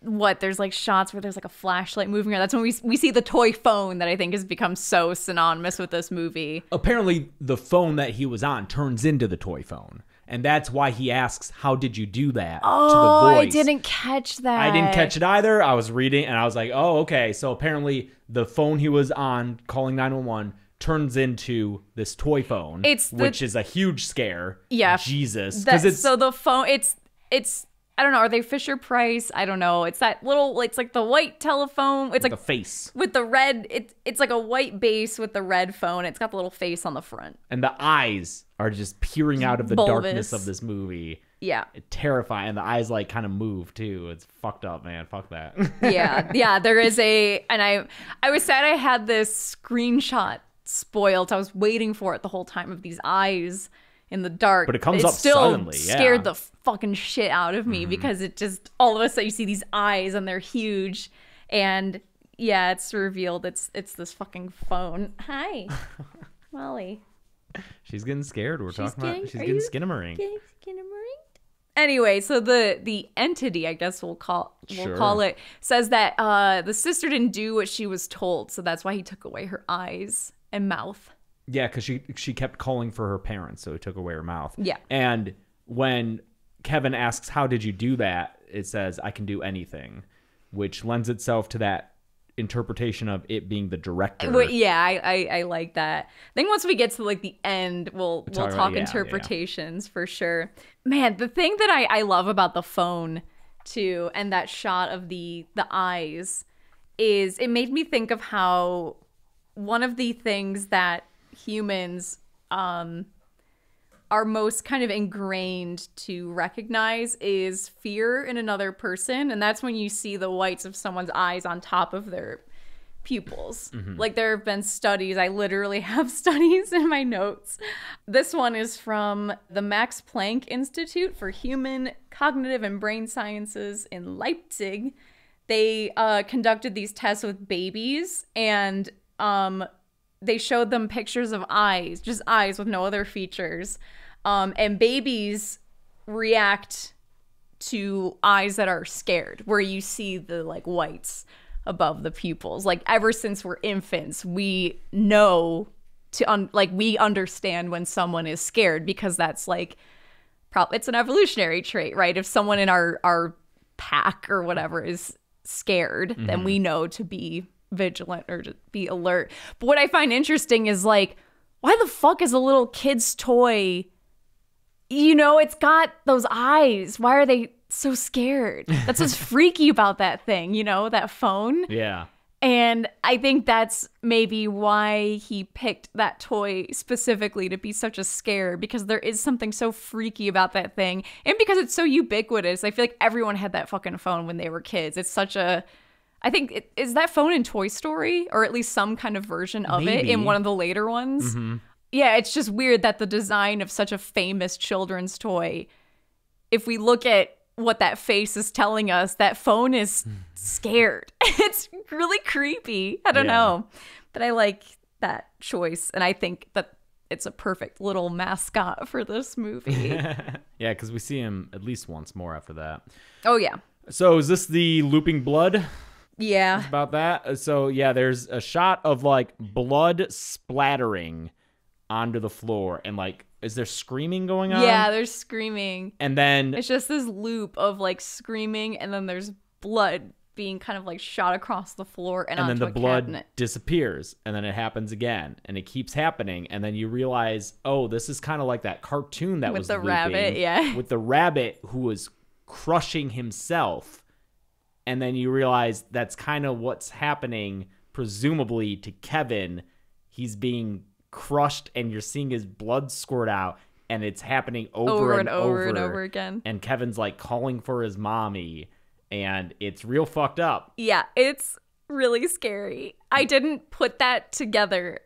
what, there's like shots where there's like a flashlight moving around. That's when we, we see the toy phone that I think has become so synonymous with this movie. Apparently, the phone that he was on turns into the toy phone. And that's why he asks, how did you do that? Oh, to the voice. I didn't catch that. I didn't catch it either. I was reading and I was like, oh, okay. So apparently the phone he was on calling nine one one turns into this toy phone, it's the, which is a huge scare. Yeah. Jesus. That, it's, so the phone, it's, it's, I don't know. Are they Fisher Price? I don't know. It's that little, it's like the white telephone. It's like the face with the red. It's it's like a white base with the red phone. It's got the little face on the front. And the eyes are just peering out of the bulbous darkness of this movie. Yeah. It, terrifying. And the eyes like kind of move too. It's fucked up, man. Fuck that. Yeah. Yeah. There is a, and I, I was sad I had this screenshot spoiled. I was waiting for it the whole time of these eyes in the dark, but it comes it up still suddenly. Scared yeah. the fucking shit out of me, mm-hmm. because it just all of a sudden you see these eyes and they're huge, and yeah, it's revealed it's it's this fucking phone. Hi, Molly. She's getting scared. We're she's talking getting, about she's getting Skinamarink. Getting Skinamarink. Anyway, so the the entity, I guess we'll call we'll sure. call it, says that uh, the sister didn't do what she was told, so that's why he took away her eyes and mouth. Yeah, because she, she kept calling for her parents, so it took away her mouth. Yeah. And when Kevin asks, how did you do that? It says, I can do anything, which lends itself to that interpretation of it being the director. But yeah, I, I, I like that. I think once we get to like the end, we'll, we'll talk, talk about, interpretations yeah, yeah. for sure. Man, the thing that I, I love about the phone, too, and that shot of the the eyes, is it made me think of how one of the things that humans um are most kind of ingrained to recognize is fear in another person, and that's when you see the whites of someone's eyes on top of their pupils. Mm-hmm. Like there have been studies, I literally have studies in my notes. This one is from the Max Planck Institute for Human Cognitive and Brain Sciences in Leipzig. they uh, conducted these tests with babies, and um, they showed them pictures of eyes, just eyes with no other features. Um, and babies react to eyes that are scared, where you see the like whites above the pupils. Like, ever since we're infants, we know to un like we understand when someone is scared, because that's like probably it's an evolutionary trait, right? If someone in our our pack or whatever is scared, mm-hmm. then we know to be vigilant or to be alert. But what I find interesting is, like, why the fuck is a little kid's toy, you know, it's got those eyes? Why are they so scared? That's what's freaky about that thing, you know, that phone. Yeah. And I think that's maybe why he picked that toy specifically, to be such a scare, because there is something so freaky about that thing. And because it's so ubiquitous, I feel like everyone had that fucking phone when they were kids. It's such a... I think, it, is that phone in Toy Story? Or at least some kind of version of maybe. It in one of the later ones? Mm-hmm. Yeah, it's just weird that the design of such a famous children's toy, if we look at what that face is telling us, that phone is scared. It's really creepy. I don't yeah. know. But I like that choice. And I think that it's a perfect little mascot for this movie. Yeah, because we see him at least once more after that. Oh, yeah. So is this the looping blood? Yeah. It's about that. So, yeah, there's a shot of, like, blood splattering onto the floor, and, like, is there screaming going on? Yeah, there's screaming. And then it's just this loop of, like, screaming, and then there's blood being kind of, like, shot across the floor and, and onto then the a blood cabinet. Disappears, and then it happens again, and it keeps happening, and then you realize, oh, this is kind of like that cartoon that with was the looping, rabbit, yeah, with the rabbit who was crushing himself, and then you realize that's kind of what's happening, presumably to Kevin. He's being crushed, and you're seeing his blood squirt out, and it's happening over, over and, and over, over and over again. And Kevin's like calling for his mommy, and it's real fucked up. Yeah, it's really scary. I didn't put that together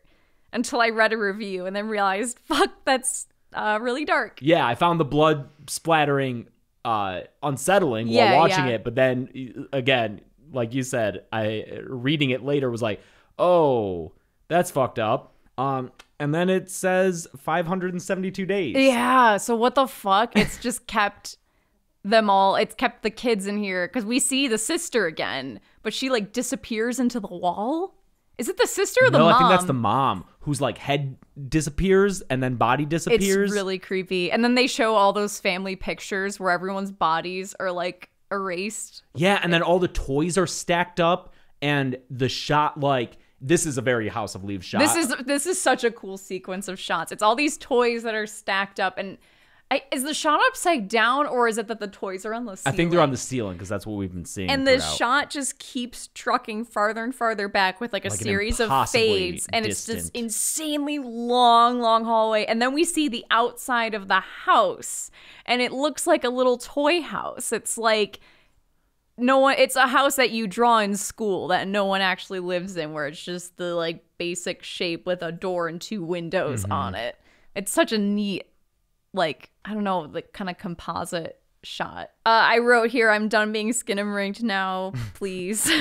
until I read a review and then realized, fuck, that's uh, really dark. Yeah, I found the blood splattering uh, unsettling yeah, while watching yeah. it, but then again, like you said, I reading it later was like, oh, that's fucked up. Um, and then it says five hundred seventy-two days. Yeah, so what the fuck? It's just kept them all. It's kept the kids in here, because we see the sister again, but she, like, disappears into the wall. Is it the sister or the no, mom? No, I think that's the mom, whose, like, head disappears and then body disappears. It's really creepy. And then they show all those family pictures where everyone's bodies are, like, erased. Yeah, and then all the toys are stacked up, and the shot, like... This is a very House of Leaves shot. This is this is such a cool sequence of shots. It's all these toys that are stacked up, and I, is the shot upside down, or is it that the toys are on the ceiling? I think they're on the ceiling, because that's what we've been seeing. And the shot just keeps trucking farther and farther back with like a like series of fades, and distant. It's just insanely long, long hallway. And then we see the outside of the house, and it looks like a little toy house. It's like. No one, it's a house that you draw in school that no one actually lives in, where it's just the like basic shape with a door and two windows mm-hmm. on it. It's such a neat, like, I don't know, like kind of composite shot. Uh, I wrote here, I'm done being Skinamarinked now, please,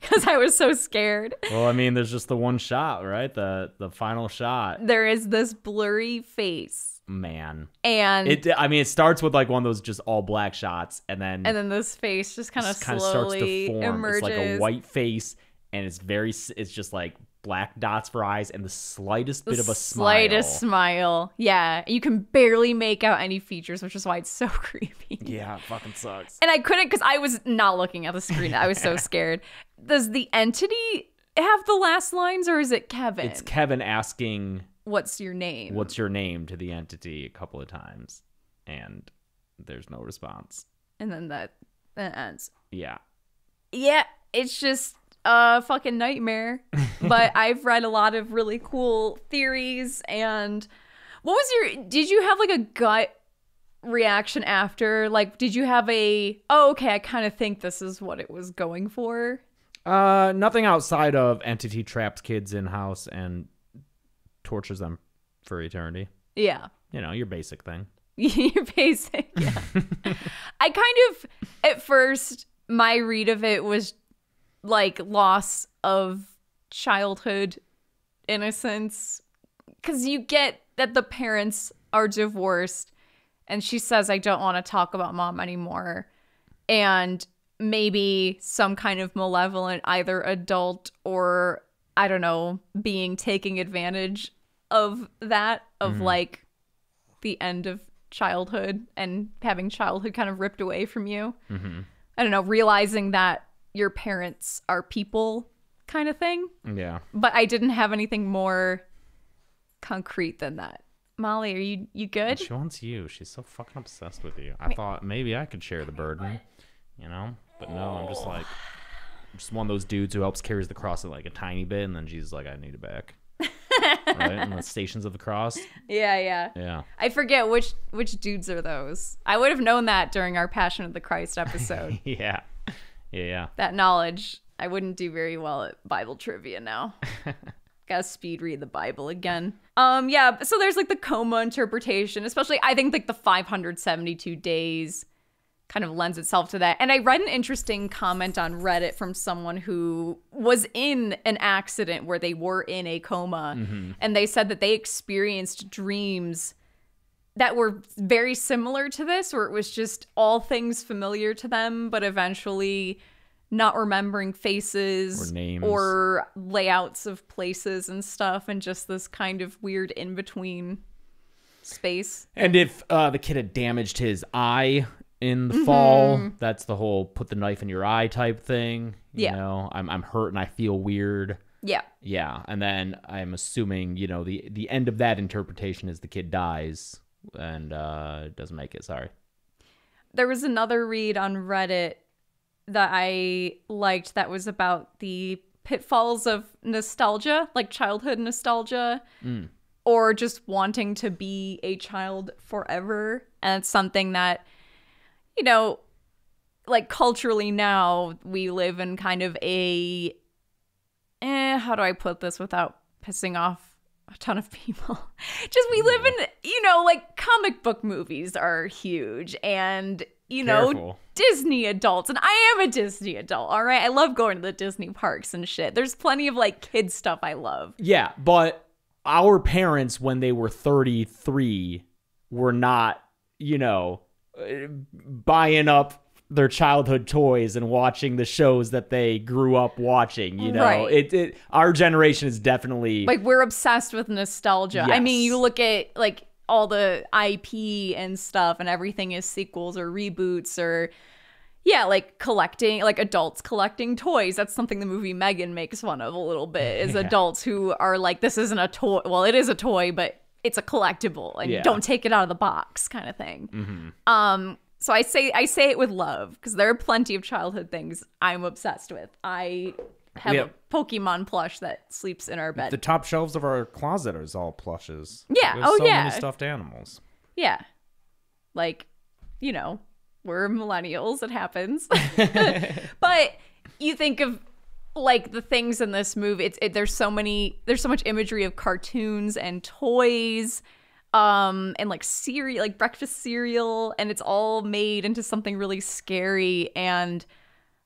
because I was so scared. Well, I mean, there's just the one shot, right? The the final shot. There is this blurry face. Man, and it I mean it starts with like one of those just all black shots, and then and then this face just kind of slowly starts to form. Emerges. It's like a white face, and it's very it's just like black dots for eyes and the slightest the bit of a slightest smile. smile. Yeah, you can barely make out any features, which is why it's so creepy. Yeah, it fucking sucks. And I couldn't, because I was not looking at the screen. I was so scared. Does the entity have the last lines, or is it Kevin? It's Kevin asking. What's your name? What's your name to the entity a couple of times, and there's no response. And then that, that ends. Yeah. Yeah, it's just a fucking nightmare. But I've read a lot of really cool theories. And what was your, did you have like a gut reaction after? Like, did you have a, oh, okay, I kind of think this is what it was going for? Uh, nothing outside of entity traps kids in house and tortures them for eternity. Yeah. You know, your basic thing. Your basic, yeah. I kind of, at first, my read of it was like loss of childhood innocence, because you get that the parents are divorced and she says, I don't want to talk about mom anymore. And maybe some kind of malevolent, either adult or, I don't know, being taking advantage of that, of mm-hmm. like the end of childhood and having childhood kind of ripped away from you. Mm-hmm. I don't know, realizing that your parents are people kind of thing. Yeah. But I didn't have anything more concrete than that. Molly, are you you good? She wants you. She's so fucking obsessed with you. I Wait. thought maybe I could share the burden, you know? But no, I'm just like, I'm just one of those dudes who helps carries the cross like a tiny bit, and then Jesus like, I need it back. Right? And the Stations of the Cross. Yeah, yeah. Yeah. I forget which which dudes are those. I would have known that during our Passion of the Christ episode. Yeah. Yeah, yeah. That knowledge. I wouldn't do very well at Bible trivia now. Gotta speed read the Bible again. Um, yeah, so there's like the coma interpretation, especially I think like the five hundred seventy-two days kind of lends itself to that. And I read an interesting comment on Reddit from someone who was in an accident where they were in a coma, mm-hmm. and they said that they experienced dreams that were very similar to this, where it was just all things familiar to them, but eventually not remembering faces or names or layouts of places and stuff, and just this kind of weird in-between space. And if uh, the kid had damaged his eye in the mm-hmm. fall, that's the whole put the knife in your eye type thing. You yeah. know, I'm, I'm hurt and I feel weird. Yeah. Yeah. And then I'm assuming, you know, the, the end of that interpretation is the kid dies and uh, doesn't make it. Sorry. There was another read on Reddit that I liked that was about the pitfalls of nostalgia, like childhood nostalgia, mm. or just wanting to be a child forever. And it's something that, you know, like culturally now we live in kind of a, eh, how do I put this without pissing off a ton of people? Just we live in, you know, like comic book movies are huge and, you know, Careful. Disney adults. And I am a Disney adult, all right? I love going to the Disney parks and shit. There's plenty of, like, kid stuff I love. Yeah, but our parents, when they were thirty-three, were not, you know, buying up their childhood toys and watching the shows that they grew up watching, you know? Right. It, it, our generation is definitely... Like, we're obsessed with nostalgia. Yes. I mean, you look at, like... all the I P and stuff and everything is sequels or reboots or yeah, like collecting, like adults collecting toys. That's something the movie Megan makes fun of a little bit is yeah. adults who are like, this isn't a toy. Well, it is a toy, but it's a collectible and yeah. don't take it out of the box kind of thing. Mm-hmm. Um, so I say, I say it with love because there are plenty of childhood things I'm obsessed with. I have yeah. a Pokemon plush that sleeps in our bed. The top shelves of our closet is all plushes. Yeah. There's oh, so yeah. many stuffed animals. Yeah. Like, you know, we're millennials. It happens. But you think of, like, the things in this movie. It's it, There's so many, there's so much imagery of cartoons and toys um, and, like, cereal, like breakfast cereal. And it's all made into something really scary. And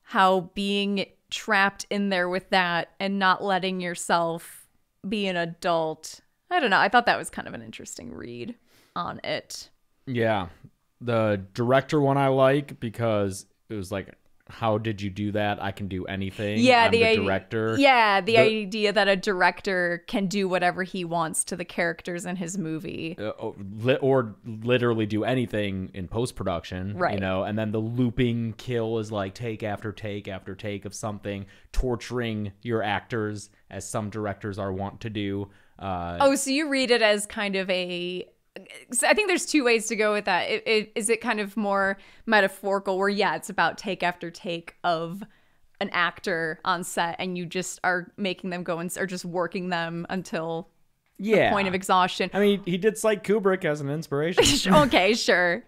how being trapped in there with that and not letting yourself be an adult. I don't know. I thought that was kind of an interesting read on it. Yeah. The director one I like because it was like, how did you do that? I can do anything. Yeah, I'm the, the director. Yeah, the, the idea that a director can do whatever he wants to the characters in his movie. Uh, or, li or literally do anything in post-production. Right. You know, and then the looping kill is like take after take after take of something, torturing your actors as some directors are wont to do. Uh, oh, so you read it as kind of a... I think there's two ways to go with that. It, it, is it kind of more metaphorical where, yeah, it's about take after take of an actor on set and you just are making them go and are just working them until yeah. the point of exhaustion. I mean, he did cite Kubrick as an inspiration. Okay, sure.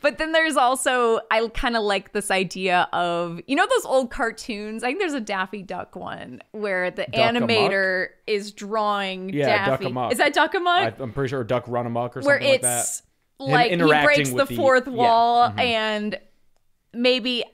But then there's also, I kind of like this idea of, you know, those old cartoons. I think there's a Daffy Duck one where the Duck animator Amuck? Is drawing yeah, Daffy. Duck Amuck. Is that Duck Amuck? I, I'm pretty sure Duck Run Amuck or where something like that. Where it's like he breaks the fourth the, wall yeah. mm-hmm. and maybe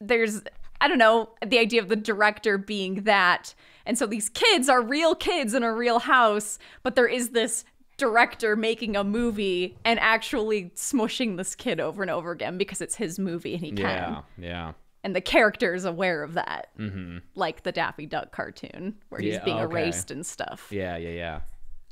there's... I don't know, the idea of the director being that. And so these kids are real kids in a real house, but there is this director making a movie and actually smushing this kid over and over again because it's his movie and he can. Yeah, yeah. And the character is aware of that, mm-hmm. like the Daffy Duck cartoon where he's yeah, being okay. erased and stuff. Yeah, yeah, yeah.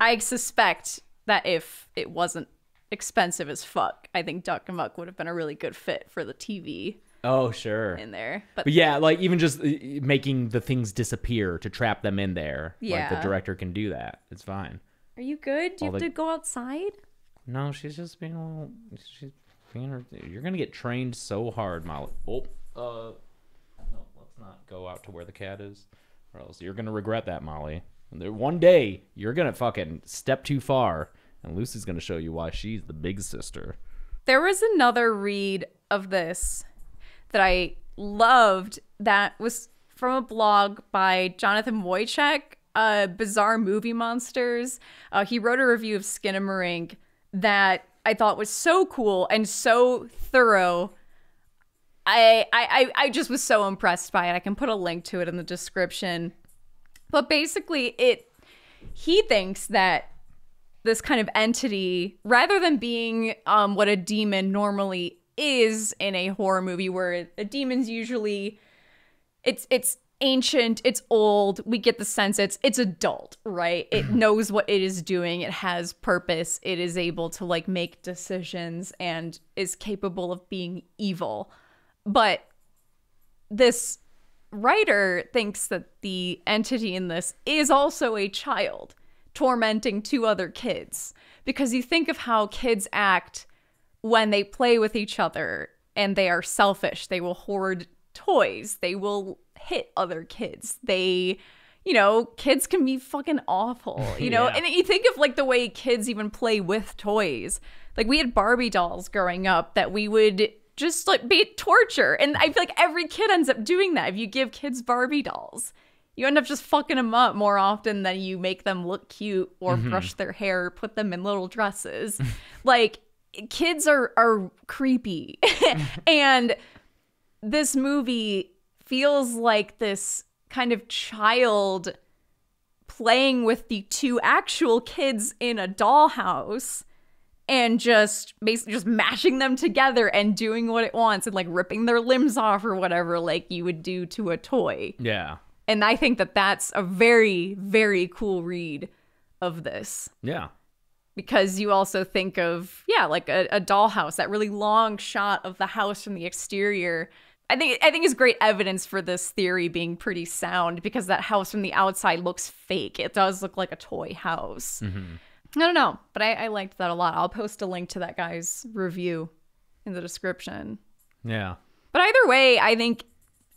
I suspect that if it wasn't expensive as fuck, I think Duck Amuck would have been a really good fit for the T V. Oh, sure. In there. But, but yeah, like even just making the things disappear to trap them in there. Yeah. Like the director can do that. It's fine. Are you good? Do you All have the... to go outside? No, she's just being a little... She's being her... You're going to get trained so hard, Molly. Oh, uh, no, let's not go out to where the cat is. Or else you're going to regret that, Molly. One day, you're going to fucking step too far. And Lucy's going to show you why she's the big sister. There was another read of this that I loved that was from a blog by Jonathan Wojcik, uh, Bizarre Movie Monsters. Uh, he wrote a review of Skinamarink that I thought was so cool and so thorough. I, I, I just was so impressed by it. I can put a link to it in the description. But basically, it he thinks that this kind of entity, rather than being um, what a demon normally is in a horror movie, where a demon's usually it's it's ancient, it's old. We get the sense it's it's adult, right? It knows what it is doing. It has purpose. It is able to like make decisions and is capable of being evil. But this writer thinks that the entity in this is also a child, tormenting two other kids, because you think of how kids act when they play with each other and they are selfish. They will hoard toys. They will hit other kids. They, you know, kids can be fucking awful, you know? Yeah. And you think of like the way kids even play with toys. Like we had Barbie dolls growing up that we would just like be torture. And I feel like every kid ends up doing that. If you give kids Barbie dolls, you end up just fucking them up more often than you make them look cute or mm-hmm. brush their hair or put them in little dresses. Like, kids are, are creepy. And this movie feels like this kind of child playing with the two actual kids in a dollhouse and just basically just mashing them together and doing what it wants and like ripping their limbs off or whatever like you would do to a toy. Yeah. And I think that that's a very, very cool read of this. Yeah. Because you also think of, yeah, like a, a dollhouse, that really long shot of the house from the exterior. I think I think is great evidence for this theory being pretty sound, because that house from the outside looks fake. It does look like a toy house. Mm-hmm. I don't know, but I, I liked that a lot. I'll post a link to that guy's review in the description. Yeah. But either way, I think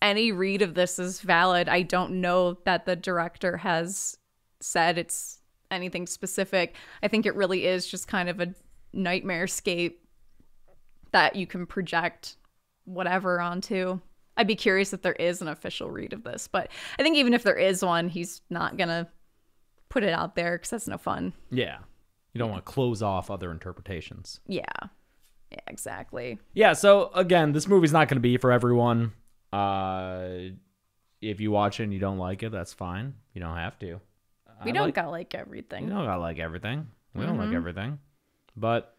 any read of this is valid. I don't know that the director has said it's anything specific. I think it really is just kind of a nightmarescape that you can project whatever onto. I'd be curious if there is an official read of this, but I think even if there is one, he's not gonna put it out there because that's no fun. Yeah. You don't want to close off other interpretations. Yeah. Yeah, exactly. Yeah, so again, this movie's not going to be for everyone. Uh, if you watch it and you don't like it, that's fine. You don't have to. We I don't like, gotta like everything. We don't gotta like everything. We mm-hmm. don't like everything. But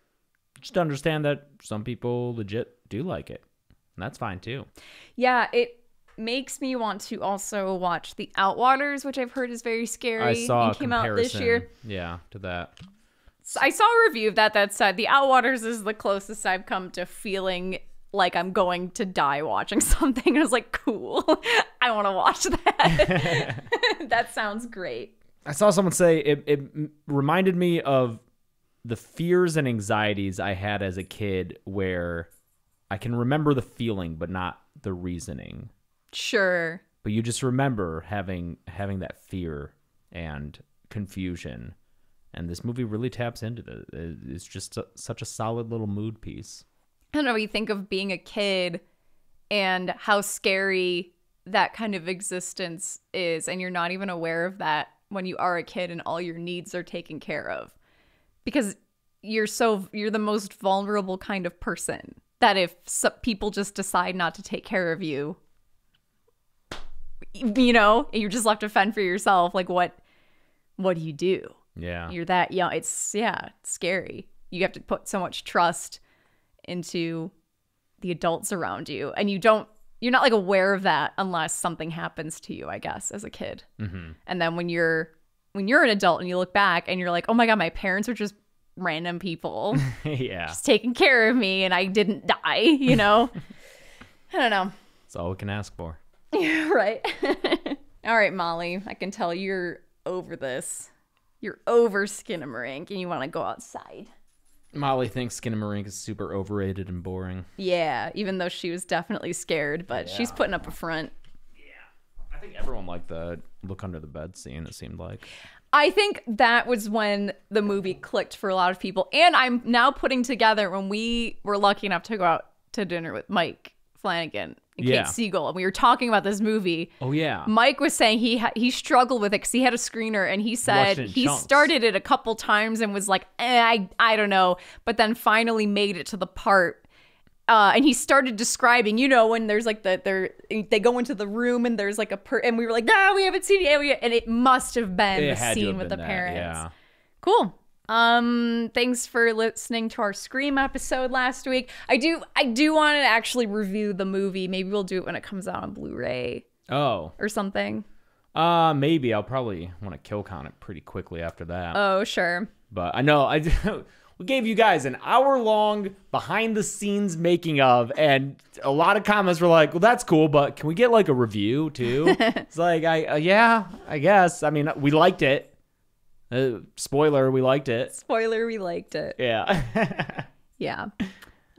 just understand that some people legit do like it. And that's fine too. Yeah, it makes me want to also watch The Outwaters, which I've heard is very scary. I saw it came out this year. Yeah, to that. So I saw a review of that that said The Outwaters is the closest I've come to feeling like I'm going to die watching something. I was like, cool. I want to watch that. That sounds great. I saw someone say it, it reminded me of the fears and anxieties I had as a kid where I can remember the feeling but not the reasoning. Sure. But you just remember having having that fear and confusion. And this movie really taps into it. It's just a, such a solid little mood piece. I don't know, you think of being a kid and how scary that kind of existence is, and you're not even aware of that when you are a kid and all your needs are taken care of, because you're so you're the most vulnerable kind of person that if some people just decide not to take care of you, you know, you're just left to fend for yourself. Like, what, what do you do? Yeah. You're that young. It's, yeah, it's scary. You have to put so much trust into the adults around you. And you don't, you're not like aware of that unless something happens to you, I guess, as a kid. Mm-hmm. And then when you're, when you're an adult and you look back and you're like, oh my God, my parents were just random people. Yeah. Just taking care of me and I didn't die, you know? I don't know. That's all we can ask for. Yeah, right. All right, Molly, I can tell you're over this. You're over Skinamarink and you want to go outside. Molly thinks Skinamarink is super overrated and boring. Yeah, even though she was definitely scared, but yeah. She's putting up a front. Yeah. I think everyone liked the look under the bed scene, it seemed like. I think that was when the movie clicked for a lot of people. And I'm now putting together when we were lucky enough to go out to dinner with Mike Flanagan and yeah. Kate Siegel, and we were talking about this movie. Oh, yeah. Mike was saying he ha he struggled with it because he had a screener, and he said he chunks. started it a couple times and was like, eh, I, I don't know, but then finally made it to the part. Uh, and he started describing, you know, when there's like the, they're, they go into the room and there's like a, per and we were like, ah, we haven't seen it. And it must have been it the scene with the that, parents. Yeah. Cool. Um, thanks for listening to our Scream episode last week. I do, I do want to actually review the movie. Maybe we'll do it when it comes out on Blu-ray. Oh. Or something. Uh, maybe. I'll probably want to kill count it pretty quickly after that. Oh, sure. But I know, I do. We gave you guys an hour-long behind-the-scenes making of, and a lot of comments were like, well, that's cool, but can we get, like, a review, too? It's like, I uh, yeah, I guess. I mean, we liked it. Uh, spoiler, we liked it. Spoiler, we liked it. Yeah. Yeah.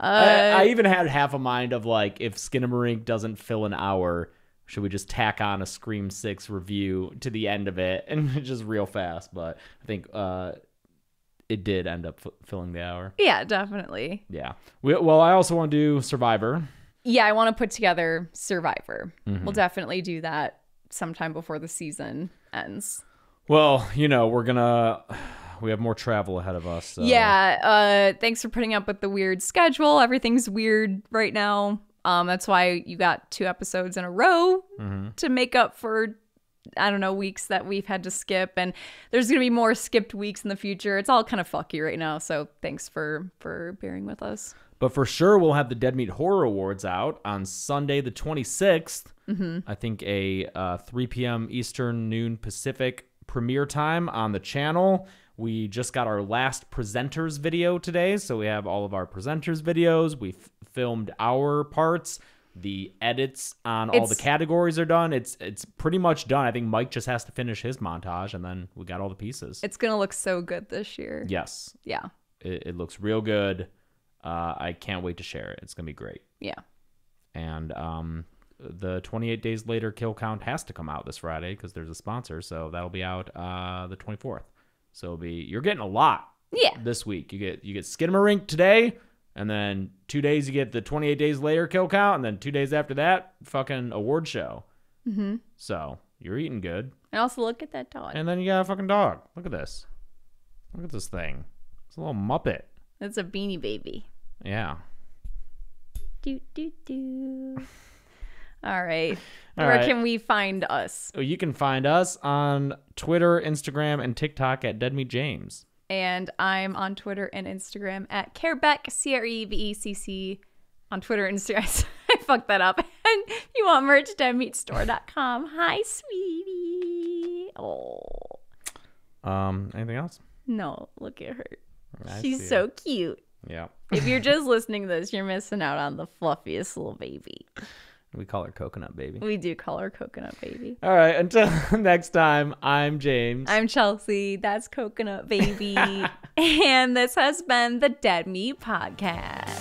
Uh, I, I even had half a mind of, like, if Skinamarink doesn't fill an hour, should we just tack on a Scream six review to the end of it? And just real fast, but I think... Uh, it did end up f filling the hour. Yeah, definitely. Yeah. We, well, I also want to do Survivor. Yeah, I want to put together Survivor. Mm-hmm. We'll definitely do that sometime before the season ends. Well, you know, we're going to... We have more travel ahead of us. So. Yeah. Uh, thanks for putting up with the weird schedule. Everything's weird right now. Um, that's why you got two episodes in a row mm-hmm. to make up for... I don't know, weeks that we've had to skip, and there's going to be more skipped weeks in the future. It's all kind of fucky right now, so thanks for for bearing with us. But for sure, we'll have the Dead Meat Horror Awards out on Sunday the twenty-sixth. Mm-hmm. I think a uh, three p m Eastern, noon Pacific premiere time on the channel. We just got our last presenters video today, so we have all of our presenters videos. We filmed our parts. The edits on all it's, the categories are done. It's it's pretty much done. I think Mike just has to finish his montage, and then we got all the pieces. It's going to look so good this year. Yes. Yeah. It, it looks real good. Uh, I can't wait to share it. It's going to be great. Yeah. And um, the twenty-eight days later kill count has to come out this Friday because there's a sponsor, so that'll be out uh, the twenty-fourth. So it'll be you're getting a lot. Yeah. This week you get you get Skinamarink today. And then two days you get the twenty-eight days later kill count, and then two days after that, fucking award show. Mm-hmm. So you're eating good. And also look at that dog. And then you got a fucking dog. Look at this. Look at this thing. It's a little Muppet. It's a beanie baby. Yeah. Do do do. All right. All Where right. can we find us? You can find us on Twitter, Instagram, and TikTok at Dead Meat James. And I'm on Twitter and Instagram at Carebeck, C R E B E C C, on Twitter and Instagram. I fucked that up. And you want merch, dead meat store dot com. Hi, sweetie. Oh. Um, anything else? No, look at her. I She's so it. cute. Yeah. If you're just listening to this, you're missing out on the fluffiest little baby. We call her Coconut Baby. We do call her Coconut Baby. All right. Until next time, I'm James. I'm Chelsea. That's Coconut Baby. And this has been the Dead Meat Podcast.